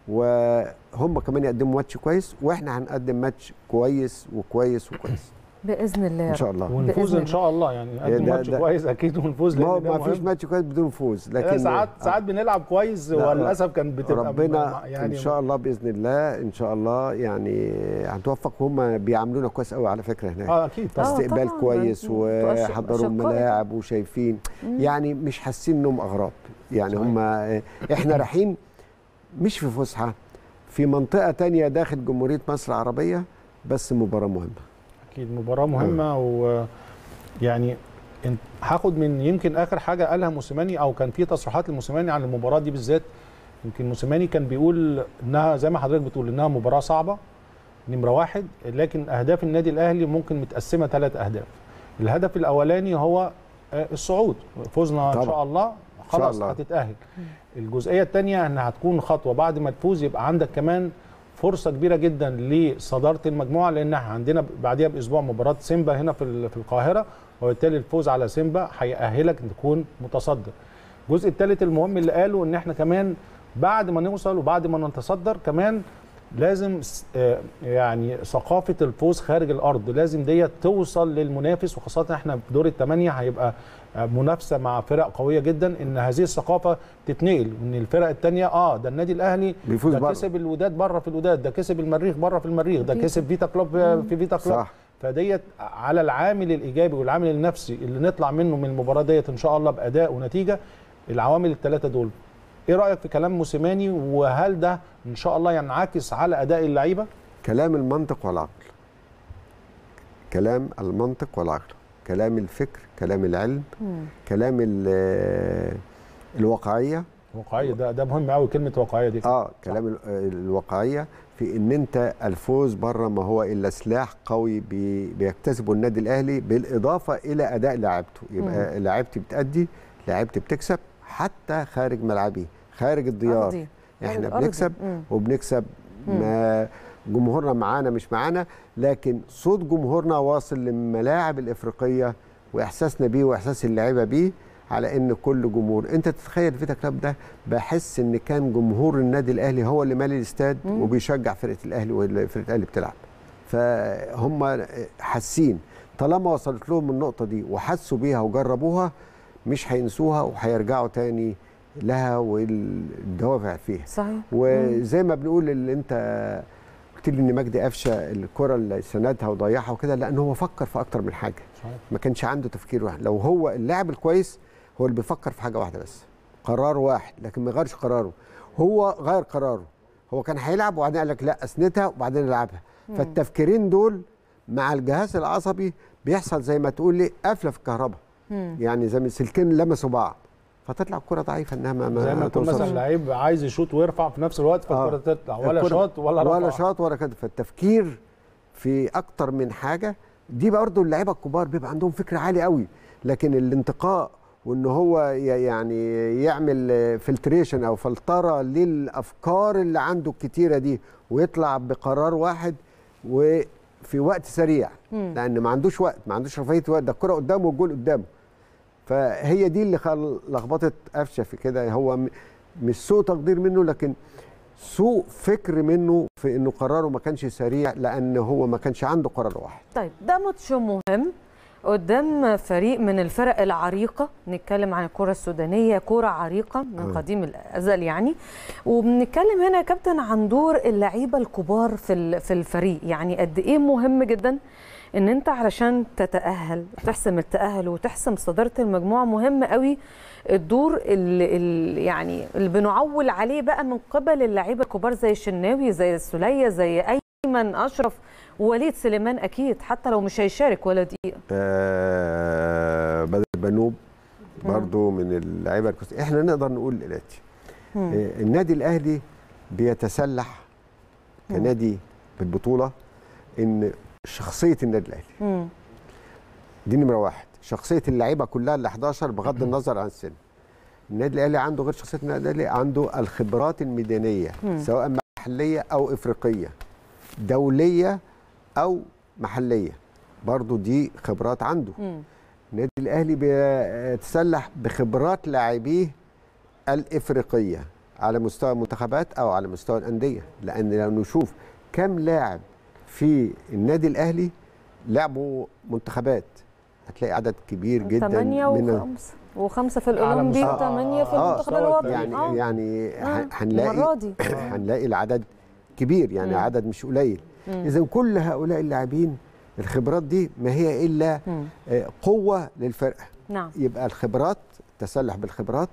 وهم كمان يقدموا ماتش كويس، واحنا هنقدم ماتش كويس وكويس وكويس باذن الله ان شاء الله، ونفوز ان شاء الله. يعني نقدم ماتش كويس اكيد ونفوز، لان ما فيش ماتش كويس بدون فوز، لكن ساعات بنلعب كويس وللاسف كان بتبقى ربنا يعني ان شاء الله باذن الله ان شاء الله يعني هنتوفق. هم بيعاملونا كويس قوي على فكره هناك، اكيد استقبال كويس وحضروا الملاعب وشايفين يعني مش حاسين انهم اغراب يعني هم احنا رايحين مش في فسحه، في منطقه ثانيه داخل جمهوريه مصر العربيه، بس مباراه مهمه اكيد، مباراه مهمه. ويعني هاخد من يمكن اخر حاجه قالها موسيماني، او كان في تصريحات لموسيماني عن المباراه دي بالذات. يمكن موسيماني كان بيقول انها زي ما حضرتك بتقول انها مباراه صعبه نمره واحد، لكن اهداف النادي الاهلي ممكن متقسمه 3 اهداف. الهدف الاولاني هو الصعود، فوزنا طبعا. ان شاء الله خلاص هتتاهل. الجزئيه الثانيه انها هتكون خطوه بعد ما تفوز، يبقى عندك كمان فرصه كبيره جدا لصداره المجموعه، لان عندنا بعديها باسبوع مباراه سيمبا هنا في القاهره، وبالتالي الفوز على سيمبا هيأهلك ان تكون متصدر. الجزء الثالث المهم اللي قاله ان احنا كمان بعد ما نوصل وبعد ما نتصدر كمان لازم يعني ثقافه الفوز خارج الارض لازم دي توصل للمنافس، وخاصه احنا في دور ال8 هيبقى منافسه مع فرق قويه جدا، ان هذه الثقافه تتنقل ان الفرق الثانيه ده النادي الاهلي ده كسب الوداد بره في الوداد، ده كسب المريخ بره في المريخ، ده كسب فيتا كلوب في فيتا كلوب. صح. فديت على العامل الايجابي والعامل النفسي اللي نطلع منه من المباراه ديت ان شاء الله باداء ونتيجه، العوامل ال3 دول. ايه رايك في كلام موسيماني، وهل ده ان شاء الله ينعكس على اداء اللعيبه؟ كلام المنطق والعقل، كلام المنطق والعقل، كلام الفكر، كلام العلم، كلام الواقعيه. الواقعيه ده مهم قوي، كلمه واقعيه دي كلام الواقعيه في ان انت الفوز بره ما هو الا سلاح قوي بيكتسبه النادي الاهلي، بالاضافه الى اداء لاعيبته. يبقى لاعيبتي بتأدي، لاعيبتي بتكسب حتى خارج ملعبي، خارج الديار أرضي. احنا بنكسب وبنكسب ما جمهورنا معانا مش معانا، لكن صوت جمهورنا واصل للملاعب الافريقيه، واحساسنا بيه واحساس اللعيبه بيه على ان كل جمهور. انت تتخيل فيتا كلاب ده بحس ان كان جمهور النادي الاهلي هو اللي مالي الاستاد وبيشجع فرقه الاهلي، وفرقه الاهلي بتلعب، فهم حاسين طالما وصلت لهم النقطه دي وحسوا بيها وجربوها مش هينسوها وهيرجعوا تاني لها والدوافع فيها. صحيح. وزي ما بنقول اللي انت قلت لي ان مجدي أفشة الكره اللي سندها وضيعها وكده، لان هو فكر في اكتر من حاجه. صحيح. ما كانش عنده تفكير واحد، لو هو اللاعب الكويس هو اللي بيفكر في حاجه واحده بس، قرار واحد، لكن ما غيرش قراره. هو غير قراره، هو كان هيلعب وبعدين قال لك لا اسندها وبعدين العبها. فالتفكيرين دول مع الجهاز العصبي بيحصل زي ما تقول لي قفله في الكهرباء، يعني زي ما السلكين لمسوا بعض، فتطلع الكره ضعيفه انها ما توصلش. مثلا لعيب عايز يشوط ويرفع في نفس الوقت فالكره تطلع، ولا شاط ولا رفع ولا شاط ولا كده. فالتفكير في اكتر من حاجه دي برضه اللعيبه الكبار بيبقى عندهم فكر عالي قوي، لكن الانتقاء وان هو يعني يعمل فلتريشن او فلتره للافكار اللي عنده الكتيره دي ويطلع بقرار واحد وفي وقت سريع، لان ما عندوش وقت، ما عندوش رفاهيه وقت، ده الكره قدامه والجول قدامه. فهي دي اللي لخبطت أفشة في كده، هو مش سوء تقدير منه، لكن سوء فكر منه في انه قراره ما كانش سريع، لان هو ما كانش عنده قرار واحد. طيب ده ماتش مهم قدام فريق من الفرق العريقه، بنتكلم عن الكره السودانيه، كره عريقه من قديم الازل يعني، وبنتكلم هنا يا كابتن عن دور اللعيبه الكبار في الفريق. يعني قد ايه مهم جدا ان انت علشان تتأهل، تحسم التأهل وتحسم صدارة المجموعة، مهم قوي الدور اللي بنعول عليه بقى من قبل اللعيبة الكبار، زي الشناوي، زي السلية، زي أيمن أشرف، وليد سليمان أكيد حتى لو مش هيشارك ولا دقيقة. بدر بانون برضو من اللعيبة الكويسة. احنا نقدر نقول الآتي، النادي الأهلي بيتسلح كنادي بالبطولة ان شخصية النادي الأهلي دي نمرة واحد، شخصية اللعيبة كلها ال 11 بغض النظر عن السن. النادي الأهلي عنده غير شخصية النادي الأهلي، عنده الخبرات الميدانية سواء محلية أو إفريقية، دولية أو محلية، برضو دي خبرات عنده. النادي الأهلي بيتسلح بخبرات لاعبيه الإفريقية على مستوى المنتخبات او على مستوى الانديه، لان لو نشوف كم لاعب في النادي الاهلي لعبوا منتخبات هتلاقي عدد كبير جدا، 8 و5 في الاولمبي و8 في المنتخب الوطني. يعني هنلاقي العدد كبير، يعني عدد مش قليل. اذا كل هؤلاء اللاعبين الخبرات دي ما هي الا قوه للفرقه. نعم. يبقى الخبرات، التسلح بالخبرات،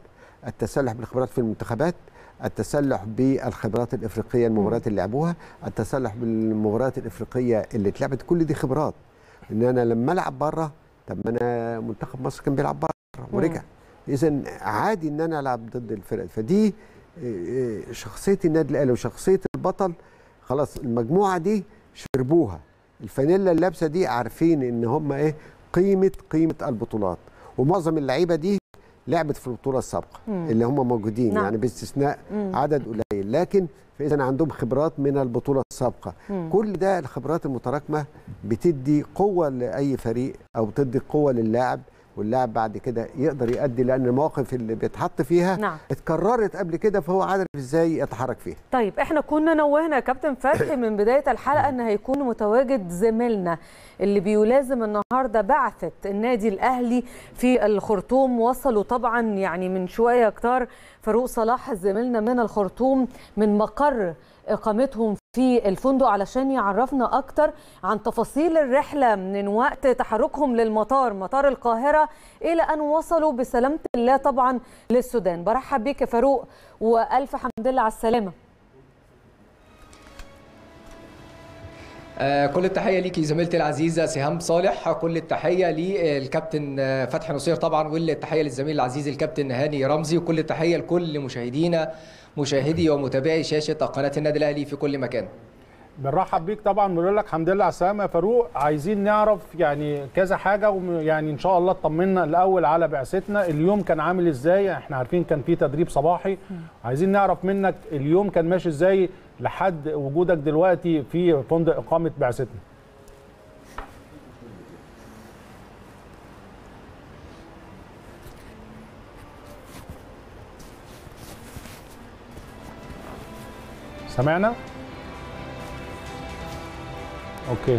التسلح بالخبرات في المنتخبات، التسلح بالخبرات الافريقيه، المباريات اللي لعبوها، التسلح بالمباريات الافريقيه اللي اتلعبت، كل دي خبرات. ان انا لما العب بره، طب ما انا منتخب مصر كان بيلعب بره ورجع، اذا عادي ان انا العب ضد الفرق. فدي شخصيه النادي الاهلي وشخصيه البطل. خلاص المجموعه دي شربوها، الفانيلا اللابسه دي، عارفين ان هم ايه قيمه البطولات. ومعظم اللعيبه دي لعبت في البطوله السابقه اللي هم موجودين. نعم. يعني باستثناء عدد قليل، لكن فاذا عندهم خبرات من البطوله السابقه. كل ده الخبرات المتراكمه بتدي قوه لاي فريق او بتدي قوه للاعب، واللاعب بعد كده يقدر يؤدي، لان المواقف اللي بيتحط فيها اتكررت قبل كده، فهو عارف ازاي يتحرك فيها. طيب احنا كنا نوهنا يا كابتن فتحي من بدايه الحلقه ان هيكون متواجد زميلنا اللي بيلازم النهارده بعثه النادي الاهلي في الخرطوم. وصلوا طبعا يعني من شويه كتار فاروق صلاح زميلنا من الخرطوم من مقر اقامتهم في الفندق علشان يعرفنا اكتر عن تفاصيل الرحله من وقت تحركهم للمطار، مطار القاهره، الى ان وصلوا بسلامه الله طبعا للسودان. برحب بيك يا فاروق والف حمد لله على السلامه. كل التحيه ليكي زميلتي العزيزه سهام صالح، كل التحيه للكابتن فتحي نصير طبعا، والتحيه للزميل العزيز الكابتن هاني رمزي، وكل التحيه لكل مشاهدي ومتابعي شاشه قناه النادي الاهلي في كل مكان. بنرحب بيك طبعا، بنقول لك الحمد لله على السلامه يا فاروق. عايزين نعرف يعني كذا حاجه، ويعني ان شاء الله تطمنا الاول على بعثتنا. اليوم كان عامل ازاي؟ احنا عارفين كان في تدريب صباحي، عايزين نعرف منك اليوم كان ماشي ازاي لحد وجودك دلوقتي في فندق اقامه بعثتنا. سمعنا؟ اوكي.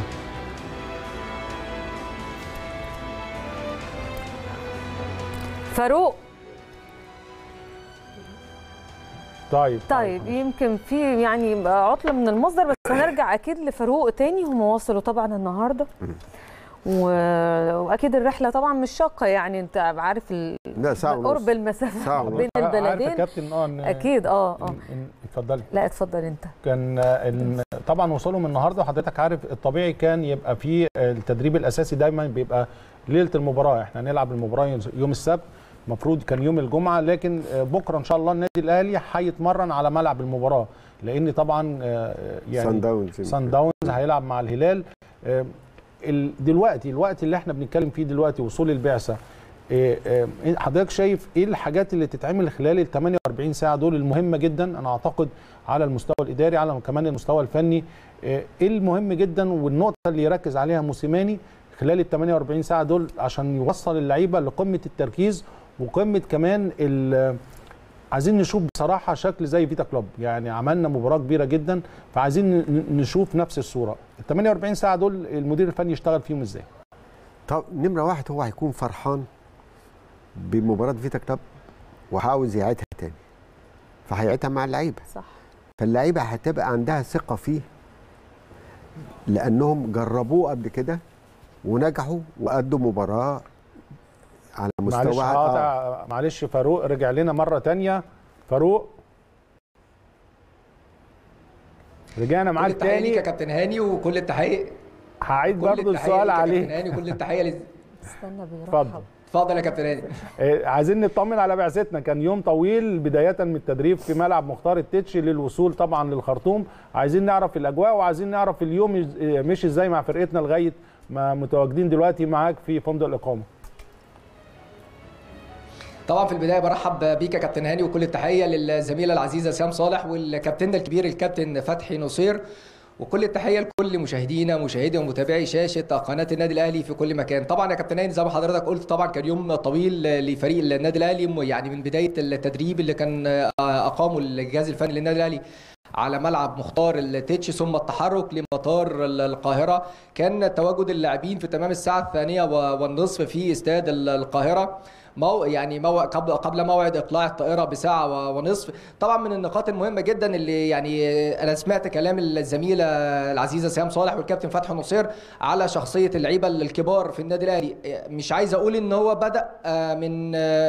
فاروق طيب يمكن في يعني عطله من المصدر، بس هنرجع اكيد لفاروق تاني. هم وصلوا طبعا النهارده واكيد الرحله طبعا مش شاقه، يعني انت عارف قرب المسافه بين البلدين. عارف كابتن اكيد. اتفضلي. لا اتفضل انت. كان طبعا وصولهم النهارده، وحضرتك عارف الطبيعي كان يبقى في التدريب الاساسي دايما بيبقى ليله المباراه. احنا هنلعب المباراه يوم السبت، المفروض كان يوم الجمعه، لكن بكره ان شاء الله النادي الاهلي هيتمرن على ملعب المباراه، لان طبعا يعني سان داونز هيلعب مع الهلال. دلوقتي الوقت اللي احنا بنتكلم فيه دلوقتي وصول البعثه، حضرتك شايف ايه الحاجات اللي تتعمل خلال ال 48 ساعه دول المهمه جدا؟ انا اعتقد على المستوى الاداري، على كمان المستوى الفني، ايه المهم جدا والنقطه اللي يركز عليها موسيماني خلال ال 48 ساعه دول عشان يوصل اللعيبه لقمه التركيز وقمه كمان عايزين نشوف بصراحه شكل زي فيتا كلوب. يعني عملنا مباراه كبيره جدا، فعايزين نشوف نفس الصوره. ال 48 ساعه دول المدير الفني يشتغل فيهم ازاي؟ طب نمره واحد، هو هيكون فرحان بمباراه فيتا كلوب وعاوز يعيدها تاني، فهيعيدها مع اللعيبه. صح. فاللعيبه هتبقى عندها ثقه فيه، لانهم جربوه قبل كده ونجحوا وادوا مباراه على مستوى. معلش قاطع، معلش فاروق رجع لنا مره ثانيه. فاروق رجعنا معاك تاني. كل التحيه ليك يا كابتن هاني، وكل التحيه. هعيد برضه السؤال عليه. كل التحيه ليك. استنى بيرحب. اتفضل يا كابتن هاني. عايزين نطمن على بعثتنا، كان يوم طويل بدايه من التدريب في ملعب مختار التتش للوصول طبعا للخرطوم. عايزين نعرف الاجواء، وعايزين نعرف اليوم مشي ازاي مع فرقتنا لغايه ما متواجدين دلوقتي معاك في فندق الاقامه. طبعا في البدايه برحب بيك يا كابتن هاني، وكل التحيه للزميله العزيزه سام صالح والكابتن الكبير الكابتن فتحي نصير، وكل التحيه لكل مشاهدينا ومشاهدي ومتابعي شاشه قناه النادي الاهلي في كل مكان. طبعا يا كابتن ايمن زي ما حضرتك قلت طبعا كان يوم طويل لفريق النادي الاهلي، يعني من بدايه التدريب اللي كان اقامه الجهاز الفني للنادي الاهلي على ملعب مختار التتش ثم التحرك لمطار القاهره، كان تواجد اللاعبين في تمام الساعه 1:30 في استاد القاهره قبل موعد اقلاع الطائره ب1:15. طبعا من النقاط المهمه جدا اللي يعني انا سمعت كلام الزميله العزيزه سهام صالح والكابتن فتحي نصير على شخصيه اللعيبه الكبار في النادي الاهلي، مش عايز اقول ان هو بدا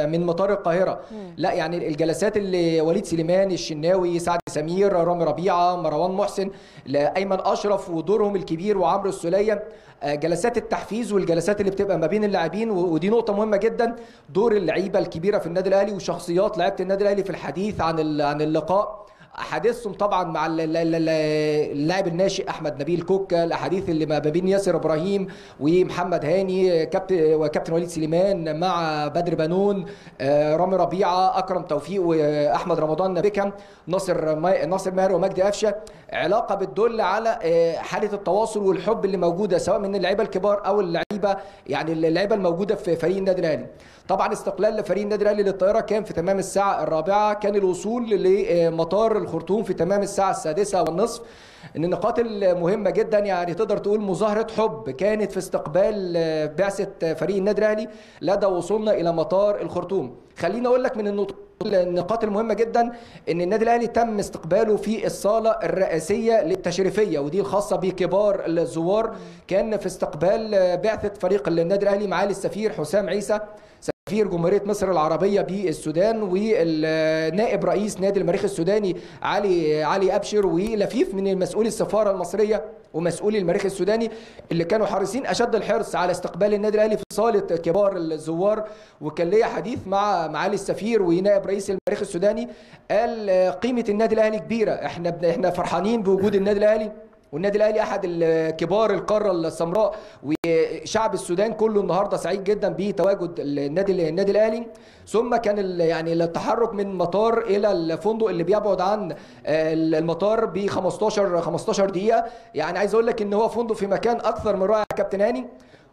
من مطار القاهره، لا يعني الجلسات اللي وليد سليمان، الشناوي، سعد، سمير، رامي ربيعه، مروان محسن، ايمن اشرف ودورهم الكبير وعمرو السوليه، جلسات التحفيز والجلسات اللي بتبقى ما بين اللاعبين، ودي نقطه مهمه جدا، دور اللعيبه الكبيره في النادي الاهلي وشخصيات لعيبه النادي الاهلي في الحديث عن اللقاء، احاديثهم طبعا مع اللاعب الناشئ احمد نبيل كوكا، الاحاديث اللي ما بين ياسر ابراهيم ومحمد هاني، وكابتن وليد سليمان مع بدر بانون، رامي ربيعه، اكرم توفيق واحمد رمضان بكم، ناصر ماهر ومجدي أفشة، علاقه بتدل على حاله التواصل والحب اللي موجوده سواء من اللعيبه الكبار او اللعيبه يعني اللعيبه الموجوده في فريق النادي الاهلي. طبعا استقلال فريق النادي الاهلي للطائره كان في تمام الساعه 4:00، كان الوصول لمطار الخرطوم في تمام الساعه 6:30. من النقاط المهمه جدا يعني تقدر تقول مظاهره حب كانت في استقبال بعثه فريق النادي الاهلي لدى وصولنا الى مطار الخرطوم. خليني اقول لك من النقاط المهمه جدا ان النادي الاهلي تم استقباله في الصاله الرئاسيه للتشريفيه ودي الخاصه بكبار الزوار، كان في استقبال بعثه فريق النادي الاهلي معالي السفير حسام عيسى سفير جمهورية مصر العربية بالسودان والنائب رئيس نادي المريخ السوداني علي أبشر ولفيف من مسؤولي السفارة المصرية ومسؤولي المريخ السوداني اللي كانوا حريصين اشد الحرص على استقبال النادي الاهلي في صاله كبار الزوار. وكان ليا حديث مع معالي السفير ونائب رئيس المريخ السوداني، قال قيمة النادي الاهلي كبيرة، احنا فرحانين بوجود النادي الاهلي، والنادي الاهلي احد كبار القاره السمراء، وشعب السودان كله النهارده سعيد جدا بتواجد النادي الاهلي. ثم كان يعني التحرك من مطار الى الفندق اللي بيبعد عن المطار ب 15 دقيقه، يعني عايز اقول لك ان هو فندق في مكان اكثر من رائع يا كابتن هاني.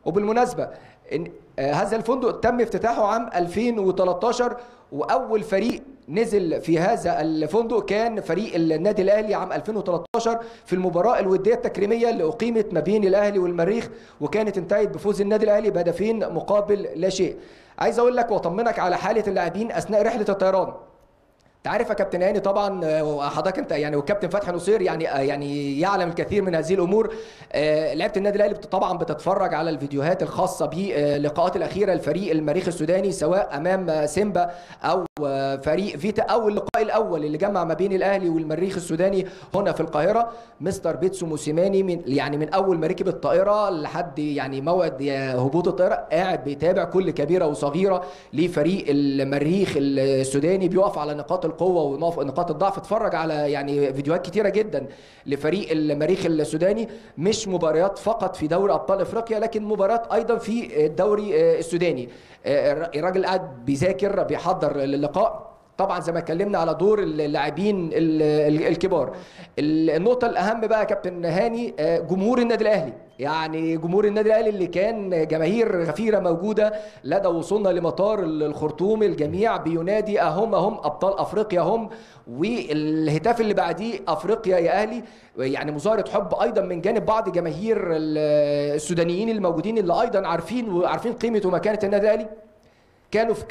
وبالمناسبه إن هذا الفندق تم افتتاحه عام 2013 واول فريق نزل في هذا الفندق كان فريق النادي الاهلي عام 2013 في المباراه الوديه التكريميه اللي اقيمت ما بين الاهلي والمريخ، وكانت انتهت بفوز النادي الاهلي بهدفين مقابل لا شيء. عايز اقول لك واطمنك على حاله اللاعبين اثناء رحله الطيران. انت عارف يا كابتن هاني طبعا وحضرتك انت يعني والكابتن فتحي نصير يعني يعلم الكثير من هذه الامور، لعيبه النادي الاهلي طبعا بتتفرج على الفيديوهات الخاصه باللقاءات الاخيره لفريق المريخ السوداني سواء امام سيمبا او فريق فيتا او اللقاء الاول اللي جمع ما بين الاهلي والمريخ السوداني هنا في القاهره. مستر بيتسو موسيماني من اول ما ركب الطائره لحد يعني موعد هبوط الطائره قاعد بيتابع كل كبيره وصغيره لفريق المريخ السوداني، بيقف على نقاط القوه ونقاط الضعف، اتفرج على يعني فيديوهات كتيره جدا لفريق المريخ السوداني، مش مباريات فقط في دوري ابطال افريقيا لكن مباريات ايضا في الدوري السوداني. الراجل قاعد بيذاكر بيحضر للقاء. طبعا زي ما اتكلمنا على دور اللاعبين الكبار، النقطه الاهم بقى يا كابتن هاني جمهور النادي الاهلي، يعني جمهور النادي الاهلي اللي كان جماهير غفيره موجوده لدى وصولنا لمطار الخرطوم، الجميع بينادي هم ابطال افريقيا هم، والهتاف اللي بعديه افريقيا يا اهلي، يعني مظاهره حب ايضا من جانب بعض جماهير السودانيين الموجودين اللي ايضا عارفين قيمه ومكانه النادي الاهلي، كانوا في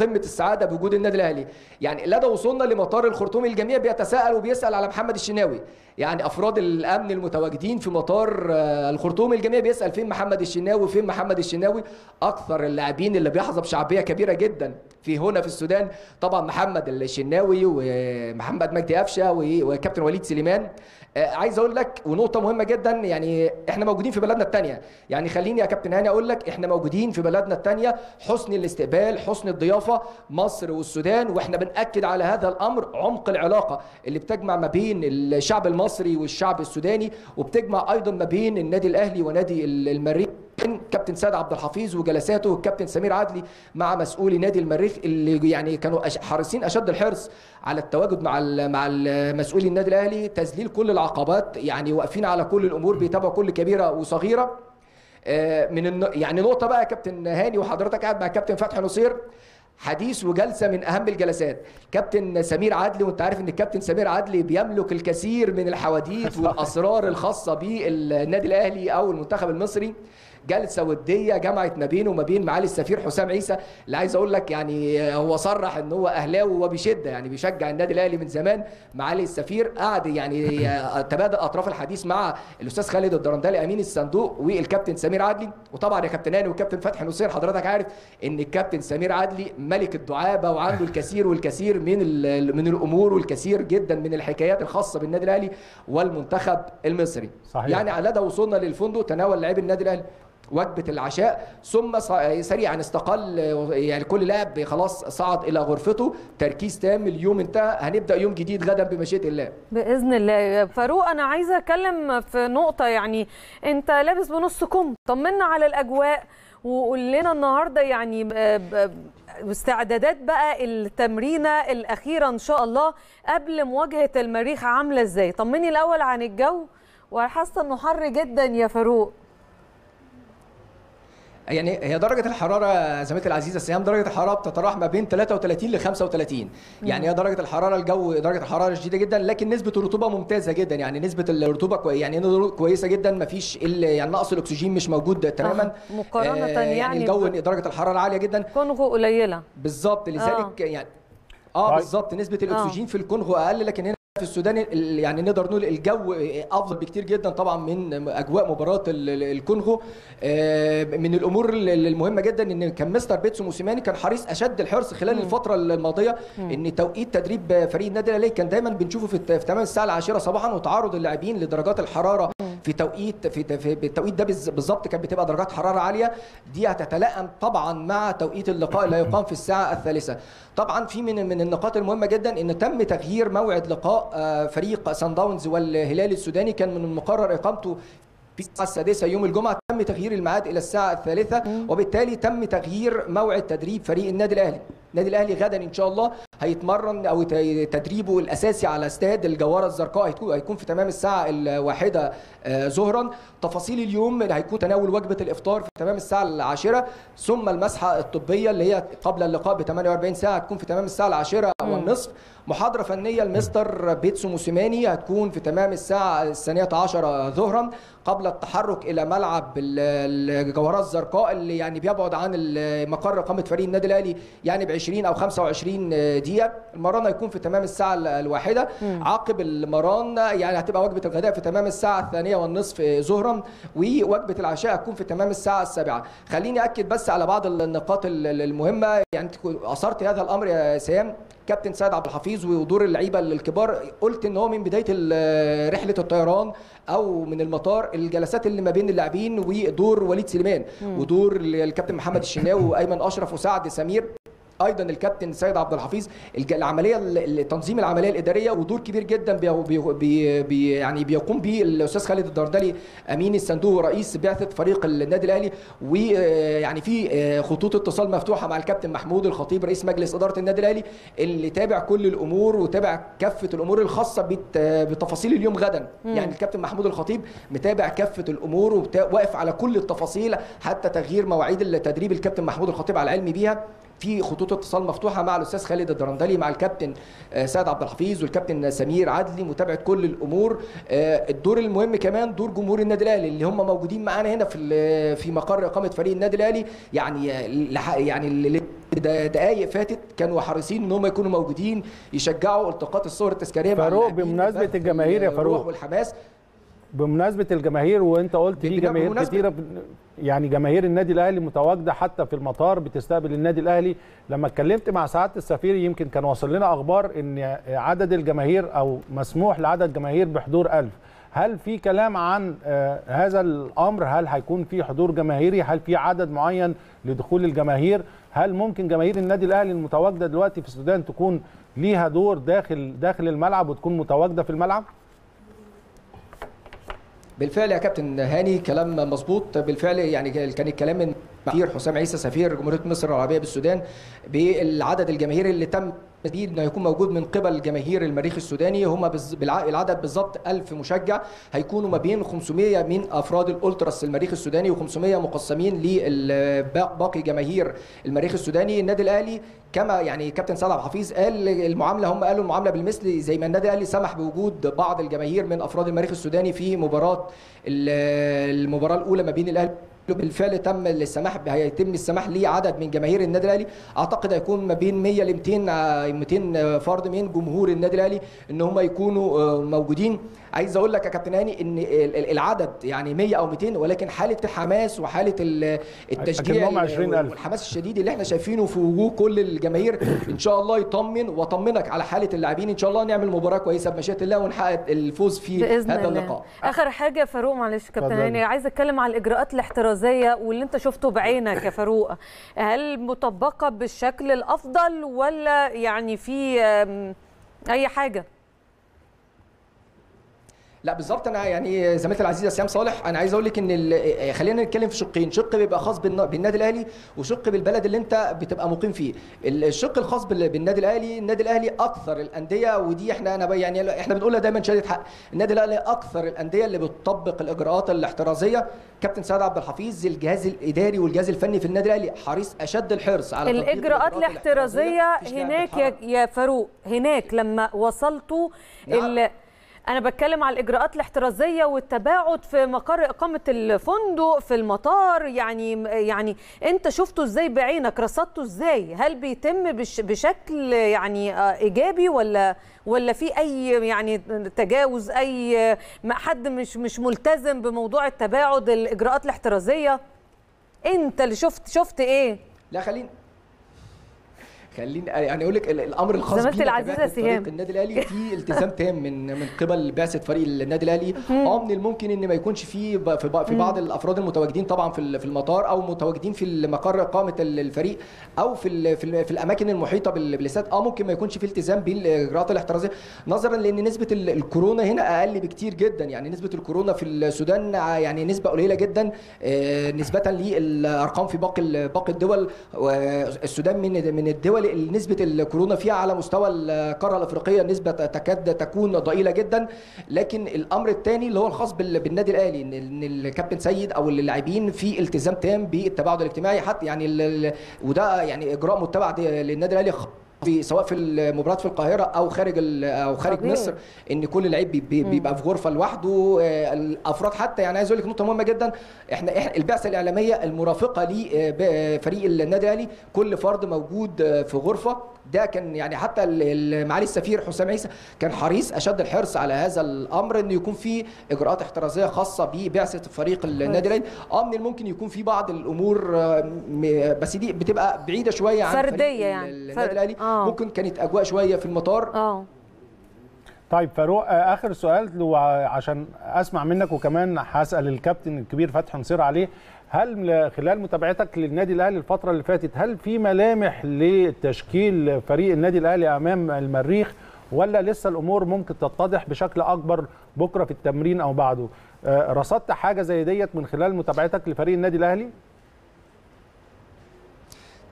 قمه السعاده بوجود النادي الاهلي. يعني لدى وصولنا لمطار الخرطوم الجميع بيتساءل وبيسال على محمد الشناوي، يعني افراد الامن المتواجدين في مطار الخرطوم الجميع بيسال فين محمد الشناوي فين محمد الشناوي، اكثر اللاعبين اللي بيحظى بشعبيه كبيره جدا هنا في السودان طبعا محمد الشناوي ومحمد مجدي أفشة وكابتن وليد سليمان. عايز اقول لك ونقطه مهمه جدا، يعني احنا موجودين في بلدنا الثانيه، يعني خليني يا كابتن هاني اقول لك احنا موجودين في بلدنا الثانيه، حسن الاستقبال حسن الضيافه مصر والسودان، واحنا بنأكد على هذا الامر عمق العلاقه اللي بتجمع ما بين الشعب المصري والشعب السوداني، وبتجمع ايضا ما بين النادي الاهلي ونادي المريخ الكابتن سعد عبد الحفيظ وجلساته الكابتن سمير عدلي مع مسؤولي نادي المريخ اللي يعني كانوا حريصين اشد الحرص على التواجد مع مسؤولي النادي الاهلي، تذليل كل العقبات، يعني واقفين على كل الامور، بيتابعوا كل كبيره وصغيره. من يعني نقطه بقى كابتن هاني وحضرتك قاعد مع كابتن فتحي نصير، حديث وجلسه من اهم الجلسات كابتن سمير عدلي، وانت عارف ان الكابتن سمير عدلي بيملك الكثير من الحواديت والاسرار الخاصه بالنادي الاهلي او المنتخب المصري. جلسه وديه جمعت ما بينه وما بين معالي السفير حسام عيسى، اللي عايز اقول لك يعني هو صرح ان هو اهلاوي وبشده، يعني بيشجع النادي الاهلي من زمان. معالي السفير قعد يعني تبادل اطراف الحديث مع الاستاذ خالد الدرندلي امين الصندوق والكابتن سمير عدلي. وطبعا يا كابتن هاني والكابتن فتحي نصير حضرتك عارف ان الكابتن سمير عدلي ملك الدعابه وعنده الكثير والكثير من الامور والكثير جدا من الحكايات الخاصه بالنادي الاهلي والمنتخب المصري. صحيح. يعني على ده وصلنا للفندق، تناول لاعبي النادي الاهلي وجبه العشاء، ثم سريعا استقل يعني كل لاعب خلاص صعد الى غرفته، تركيز تام، اليوم انتهى، هنبدا يوم جديد غدا بمشيئه الله باذن الله. فاروق انا عايزه اتكلم في نقطه، يعني انت لابس بنص كم، طمنا على الاجواء وقول لنا النهارده يعني استعدادات بقى التمرينه الاخيره ان شاء الله قبل مواجهه المريخ عامله ازاي؟ طمني الاول عن الجو، وحاسه انه حر جدا يا فاروق. يعني هي درجة الحرارة زميلتي العزيزة سهام، درجة الحرارة بتتراوح ما بين 33 ل 35، يعني هي درجة الحرارة، الجو درجة الحرارة شديدة جدا، لكن نسبة الرطوبة ممتازة جدا، يعني نسبة الرطوبة يعني كويسة جدا، ما فيش يعني نقص الأكسجين مش موجود تماما مقارنة يعني الجو درجة الحرارة عالية جدا، كونغو قليلة بالظبط، لذلك يعني بالظبط نسبة الأكسجين في الكونغو أقل، لكن هنا في السودان يعني نقدر نقول الجو افضل بكتير جدا طبعا من اجواء مباراه الكونغو. من الامور المهمه جدا ان كان مستر بيتس موسيماني كان حريص اشد الحرص خلال الفتره الماضيه ان توقيت تدريب فريق النادي الاهلي كان دايما بنشوفه في تمام الساعه 10 صباحا، وتعرض اللاعبين لدرجات الحراره في توقيت بالتوقيت ده بالظبط كانت بتبقى درجات حراره عاليه، دي هتتلائم طبعا مع توقيت اللقاء اللي هيقام في الساعه 3. طبعا في من النقاط المهمه جدا ان تم تغيير موعد لقاء فريق سان داونز والهلال السوداني، كان من المقرر اقامته في الساعه 6 يوم الجمعه، تم تغيير الميعاد الى الساعه 3، وبالتالي تم تغيير موعد تدريب فريق النادي الاهلي. النادي الاهلي غدا ان شاء الله هيتمرن او تدريبه الاساسي على استاد الجوهرة الزرقاء، هيكون في تمام الساعه 1 ظهرا. تفاصيل اليوم هيكون تناول وجبه الافطار في تمام الساعه 10، ثم المسحه الطبيه اللي هي قبل اللقاء ب 48 ساعه هتكون في تمام الساعه 10:30. محاضره فنيه لمستر بيتسو موسيماني هتكون في تمام الساعه 12 ظهرا، قبل التحرك الى ملعب الجوهرة الزرقاء اللي يعني بيبعد عن مقر اقامه فريق النادي الاهلي يعني ب 20 او 25 دقيقه. المران هيكون في تمام الساعه 1، عقب المران يعني هتبقى وجبه الغداء في تمام الساعه 2:30 ظهرا، ووجبه العشاء هتكون في تمام الساعه 7. خليني اكد بس على بعض النقاط المهمه، يعني اثرت هذا الامر يا سام كابتن سعد عبد الحفيظ ودور اللعيبه الكبار، قلت ان هو من بدايه رحله الطيران او من المطار الجلسات اللي ما بين اللاعبين ودور وليد سليمان ودور الكابتن محمد الشناوي وايمن اشرف وسعد سمير، ايضا الكابتن سيد عبد الحفيظ، العمليه تنظيم العمليه الاداريه، ودور كبير جدا يعني بيقوم به الاستاذ خالد الدرندلي امين الصندوق رئيس بعثه فريق النادي الاهلي، ويعني في خطوط اتصال مفتوحه مع الكابتن محمود الخطيب رئيس مجلس اداره النادي الاهلي اللي تابع كل الامور وتابع كافه الامور الخاصه بتفاصيل اليوم غدا. يعني الكابتن محمود الخطيب متابع كافه الامور وواقف على كل التفاصيل، حتى تغيير مواعيد التدريب الكابتن محمود الخطيب على العلم بيها، في خطوط اتصال مفتوحه مع الاستاذ خالد الدرندلي مع الكابتن سعد عبد الحفيظ والكابتن سمير عدلي، متابعه كل الامور. الدور المهم كمان دور جمهور النادي الاهلي اللي هم موجودين معانا هنا في مقر اقامه فريق النادي الاهلي، يعني دقائق فاتت كانوا حريصين ان هم يكونوا موجودين يشجعوا التقاط الصور التذكاريه. فاروق بمناسبه الجماهير يا فاروق والحماس، بمناسبه الجماهير وانت قلت في جماهير كتيره، يعني جماهير النادي الاهلي متواجده حتى في المطار بتستقبل النادي الاهلي. لما اتكلمت مع سعاده السفير يمكن كان واصل لنا اخبار ان عدد الجماهير او مسموح لعدد جماهير بحضور 1000، هل في كلام عن هذا الامر؟ هل هيكون في حضور جماهيري؟ هل في عدد معين لدخول الجماهير؟ هل ممكن جماهير النادي الاهلي المتواجده دلوقتي في السودان تكون ليها دور داخل الملعب وتكون متواجده في الملعب؟ بالفعل يا كابتن هاني، كلام مظبوط بالفعل. يعني كان الكلام من سفير حسام عيسى سفير جمهورية مصر العربية بالسودان بالعدد الجماهيري اللي تم تحديد انه هيكون موجود من قبل جماهير المريخ السوداني، هم العدد بالظبط 1000 مشجع، هيكونوا ما بين 500 من افراد الالتراس المريخ السوداني و500 مقسمين لباقي جماهير المريخ السوداني. النادي الاهلي كما يعني كابتن سعد عبد الحفيظ قال المعامله، هم قالوا المعامله بالمثل، زي ما النادي الاهلي سمح بوجود بعض الجماهير من افراد المريخ السوداني في المباراه الاولى ما بين الاهلي، بالفعل تم السماح، هيتم السماح لعدد من جماهير النادي الاهلي، اعتقد هيكون ما بين 100 ل 200 فرد من جمهور النادي الاهلي ان هم يكونوا موجودين. عايز اقول لك يا كابتن هاني ان العدد يعني 100 او 200، ولكن حاله الحماس وحاله التشجيع والحماس الشديد اللي احنا شايفينه في وجوه كل الجماهير ان شاء الله يطمن، واطمنك على حاله اللاعبين، ان شاء الله نعمل مباراه كويسه بمشيئه الله ونحقق الفوز في هذا اللقاء. اخر حاجه فاروق، معلش كابتن هاني، عايز اتكلم على الاجراءات الاحترازيه واللي انت شفته بعينك يا فاروق، هل مطبقه بالشكل الافضل ولا يعني في اي حاجه؟ لا بالظبط، انا يعني زميلتي العزيزه سهام صالح، انا عايز اقول لك ان خلينا نتكلم في شقين، شق بيبقى خاص بالنادي الاهلي وشق بالبلد اللي انت بتبقى مقيم فيه. الشق الخاص بالنادي الاهلي، النادي الاهلي اكثر الانديه، ودي انا يعني احنا بنقولها دايما شهادة حق، النادي الاهلي اكثر الانديه اللي بتطبق الاجراءات الاحترازيه. كابتن سعد عبد الحفيظ، الجهاز الاداري والجهاز الفني في النادي الاهلي حريص اشد الحرص على الاجراءات الاحترازيه. هناك يا فاروق، هناك لما وصلتوا نعم. أنا بتكلم على الإجراءات الاحترازية والتباعد في مقر إقامة الفندق في المطار، يعني أنت شفته إزاي بعينك، رصدته إزاي؟ هل بيتم بشكل يعني إيجابي ولا في أي يعني تجاوز، أي حد مش ملتزم بموضوع التباعد الإجراءات الاحترازية؟ أنت اللي شفت إيه؟ لا خليني يعني اقول لك الامر الخاص بالنادي الاهلي في التزام تام من قبل بعثه فريق النادي الاهلي. من الممكن ان ما يكونش في بعض الافراد المتواجدين طبعا في المطار او متواجدين في مقر اقامه الفريق او في الاماكن المحيطه بالاستاد، ممكن ما يكونش في التزام بالاجراءات الاحترازيه، نظرا لان نسبه الكورونا هنا اقل بكتير جدا. يعني نسبه الكورونا في السودان يعني نسبه قليله جدا نسبه للارقام في باقي الدول. السودان من الدول نسبة الكورونا فيها على مستوى القارة الأفريقية نسبة تكاد تكون ضئيلة جدا. لكن الأمر الثاني اللي هو الخاص بالنادي الأهلي، إن الكابتن سيد أو اللاعبين في التزام تام بالتباعد الاجتماعي، حتى يعني وده يعني إجراء متبع للنادي الأهلي سواء في المباريات في القاهره او خارج مصر، ان كل لعيب بيبقى في غرفه لوحده. الافراد حتى يعني عايز اقول لك نقطه مهمه جدا، احنا البعثه الاعلاميه المرافقه لفريق النادي الاهلي كل فرد موجود في غرفه. ده كان يعني حتى معالي السفير حسام عيسى كان حريص اشد الحرص على هذا الامر، ان يكون في اجراءات احترازيه خاصه ببعثه فريق النادي الاهلي. من الممكن يكون في بعض الامور بس دي بتبقى بعيده شويه عن فرديه، يعني النادي الاهلي ممكن كانت اجواء شويه في المطار. طيب فاروق، اخر سؤال عشان اسمع منك، وكمان هسال الكابتن الكبير فتحي نصير عليه، هل خلال متابعتك للنادي الاهلي الفتره اللي فاتت هل في ملامح لتشكيل فريق النادي الاهلي امام المريخ، ولا لسه الامور ممكن تتضح بشكل اكبر بكره في التمرين او بعده؟ رصدت حاجه زي ديت من خلال متابعتك لفريق النادي الاهلي؟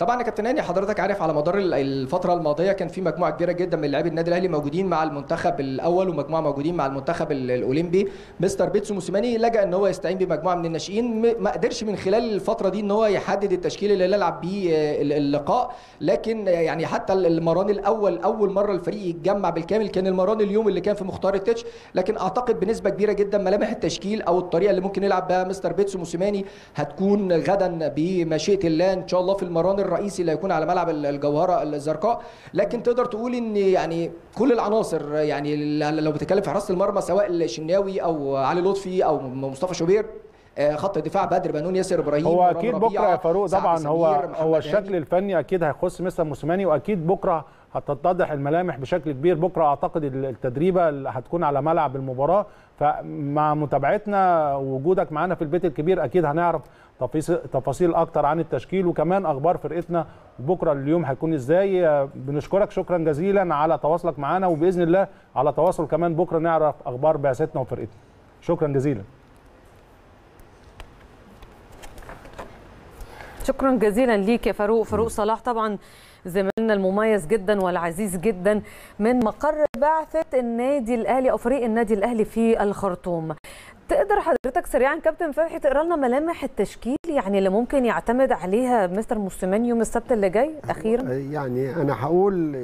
طبعا يا كابتن هاني، حضرتك عارف على مدار الفتره الماضيه كان في مجموعه كبيره جدا من لاعبي النادي الاهلي موجودين مع المنتخب الاول، ومجموعه موجودين مع المنتخب الاولمبي. مستر بيتسو موسيماني لجأ ان هو يستعين بمجموعه من الناشئين، ما قدرش من خلال الفتره دي ان هو يحدد التشكيل اللي هيلعب بيه اللقاء. لكن يعني حتى المران الاول، اول مره الفريق يتجمع بالكامل كان المران اليوم اللي كان في مختار التتش، لكن اعتقد بنسبه كبيره جدا ملامح التشكيل او الطريقه اللي ممكن يلعب بها مستر بيتسو موسيماني هتكون غدا بمشيئه الله ان شاء الله في المران الرئيسي اللي هيكون على ملعب الجوهرة الزرقاء. لكن تقدر تقول ان يعني كل العناصر، يعني لو بتتكلم في حراسة المرمى سواء الشناوي او علي لطفي او مصطفى شوبير، خط الدفاع بدر بانون، ياسر ابراهيم، هو اكيد بكره يا فاروق طبعا هو الشكل الفني اكيد هيخص مستر موسيماني، واكيد بكره هتتضح الملامح بشكل كبير. بكره اعتقد التدريبه اللي هتكون على ملعب المباراه، فمع متابعتنا ووجودك معانا في البيت الكبير اكيد هنعرف تفاصيل اكتر عن التشكيل، وكمان اخبار فرقتنا بكره اليوم هيكون ازاي. بنشكرك شكرا جزيلا على تواصلك معانا، وباذن الله على تواصل كمان بكره نعرف اخبار بعثتنا وفرقتنا. شكرا جزيلا. شكرا جزيلا ليك يا فاروق. فاروق صلاح طبعا زميلنا المميز جدا والعزيز جدا من مقر بعثة النادي الأهلي أو فريق النادي الأهلي في الخرطوم. تقدر حضرتك سريعا كابتن فتحي تقرا لنا ملامح التشكيل يعني اللي ممكن يعتمد عليها مستر موسيماني يوم السبت اللي جاي اخيرا؟ يعني انا هقول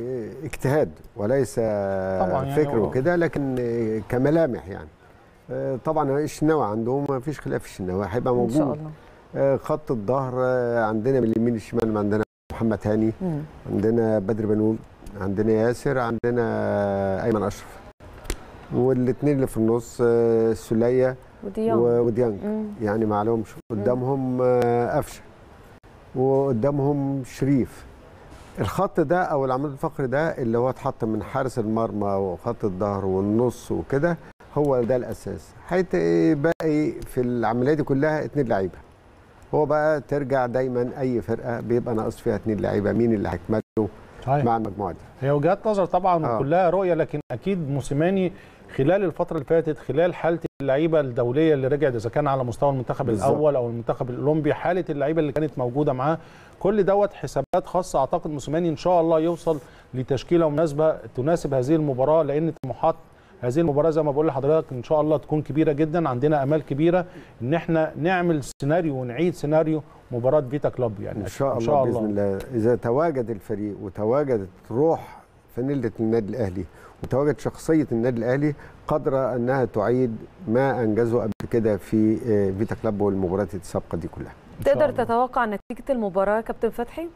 اجتهاد وليس يعني فكر وكده، لكن كملامح يعني طبعا الشناوي عندهم ما فيش خلاف، الشناوي هيبقى موجود ان شاء الله. خط الظهر عندنا من اليمين الشمال عندنا محمد هاني، عندنا بدر بانون، عندنا ياسر، عندنا أيمن أشرف، والاثنين اللي في النص السليه وديانج يعني ما عليهمش. قدامهم أفشة وقدامهم شريف. الخط ده او العمود الفقري ده اللي هو اتحط من حارس المرمى وخط الظهر والنص وكده، هو ده الاساس. باقي في العمليه دي كلها 2 لعيبه. هو بقى ترجع دايما اي فرقه بيبقى ناقص فيها 2 لعيبه، مين اللي هيكملوا مع المجموعه دي؟ هي وجهات نظر طبعا كلها رؤيه، لكن اكيد موسيماني خلال الفتره اللي فاتت خلال حاله اللعيبه الدوليه اللي رجعت، اذا كان على مستوى المنتخب الاول او المنتخب الاولمبي، حاله اللعيبه اللي كانت موجوده معاه، كل دوت حسابات خاصه. اعتقد موسيماني ان شاء الله يوصل لتشكيله مناسبه تناسب هذه المباراه، لان طموحات هذه المباراه زي ما بقول لحضرتك ان شاء الله تكون كبيره جدا. عندنا امال كبيره ان احنا نعمل سيناريو ونعيد سيناريو مباراه فيتا كلوب يعني ان شاء الله باذن الله. اذا تواجد الفريق وتواجدت روح فانيله النادي الاهلي وتواجد شخصيه النادي الاهلي، قادره انها تعيد ما انجزه قبل كده في فيتا كلوب والمباريات السابقه دي كلها. تقدر تتوقع نتيجه المباراه كابتن فتحي؟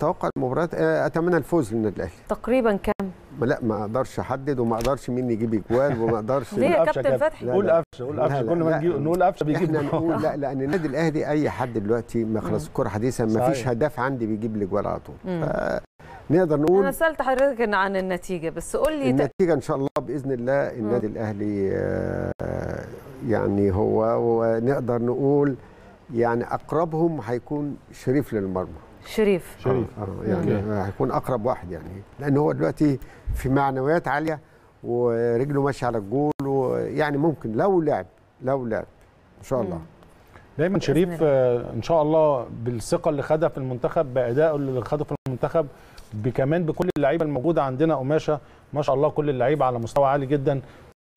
توقع المباراه اتمنى الفوز للنادي الاهلي. تقريبا كام؟ لا ما اقدرش احدد وما اقدرش مين يجيب اجوال وما اقدرش. ليه يا كابتن فتحي؟ قول قفشه، قول قفشه، كل ما نقول قفشه بيجيب اجوال. لا لان النادي الاهلي اي حد دلوقتي ما خلاص الكره حديثه، ما فيش هداف عندي بيجيب الاجوال على طول. نقدر نقول انا سالت حضرتك عن النتيجه، بس قول لي النتيجه ان شاء الله باذن الله النادي الاهلي يعني هو نقدر نقول يعني اقربهم هيكون شريف للمرمى. شريف يعني هيكون اقرب واحد يعني، لان هو دلوقتي في معنويات عاليه ورجله ماشيه على الجول، ويعني ممكن لو لعب ان شاء الله. دايما شريف ان شاء الله بالثقه اللي خدها في المنتخب، بادائه اللي خده في المنتخب، بكمان بكل اللعيبه الموجوده عندنا قماشه ما شاء الله، كل اللعيبه على مستوى عالي جدا. ان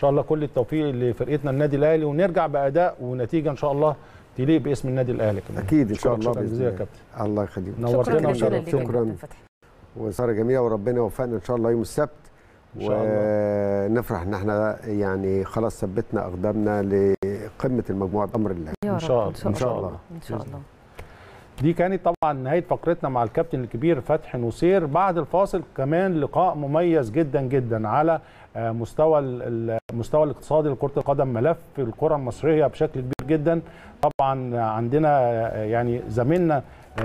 شاء الله كل التوفيق لفرقتنا النادي الاهلي، ونرجع باداء ونتيجه ان شاء الله تليق باسم النادي الاهلي كمان. اكيد ان شاء الله باذن الله يا كابتن. الله يخليك، نورتنا وشرفتنا. شكرا وسهرة جميله، وربنا يوفقنا ان شاء الله يوم السبت ان شاء الله، ونفرح ان احنا يعني خلاص ثبتنا اقدامنا لقمه المجموعه بامر الله ان شاء الله. ان شاء الله. دي كانت طبعا نهايه فقرتنا مع الكابتن الكبير فتحي نصير. بعد الفاصل كمان لقاء مميز جدا جدا على المستوى الاقتصادي لكرة القدم، ملف الكرة المصرية بشكل كبير جدا. طبعا عندنا يعني زميلنا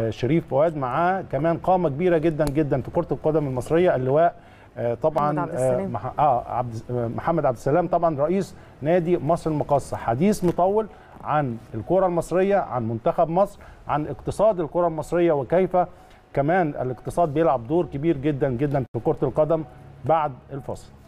شريف فؤاد معاه كمان قامة كبيرة جدا جدا في كرة القدم المصرية، اللواء طبعا محمد عبد السلام طبعا رئيس نادي مصر المقاصة. حديث مطول عن الكرة المصرية، عن منتخب مصر، عن اقتصاد الكرة المصرية، وكيف كمان الاقتصاد بيلعب دور كبير جدا جدا في كرة القدم بعد الفاصل.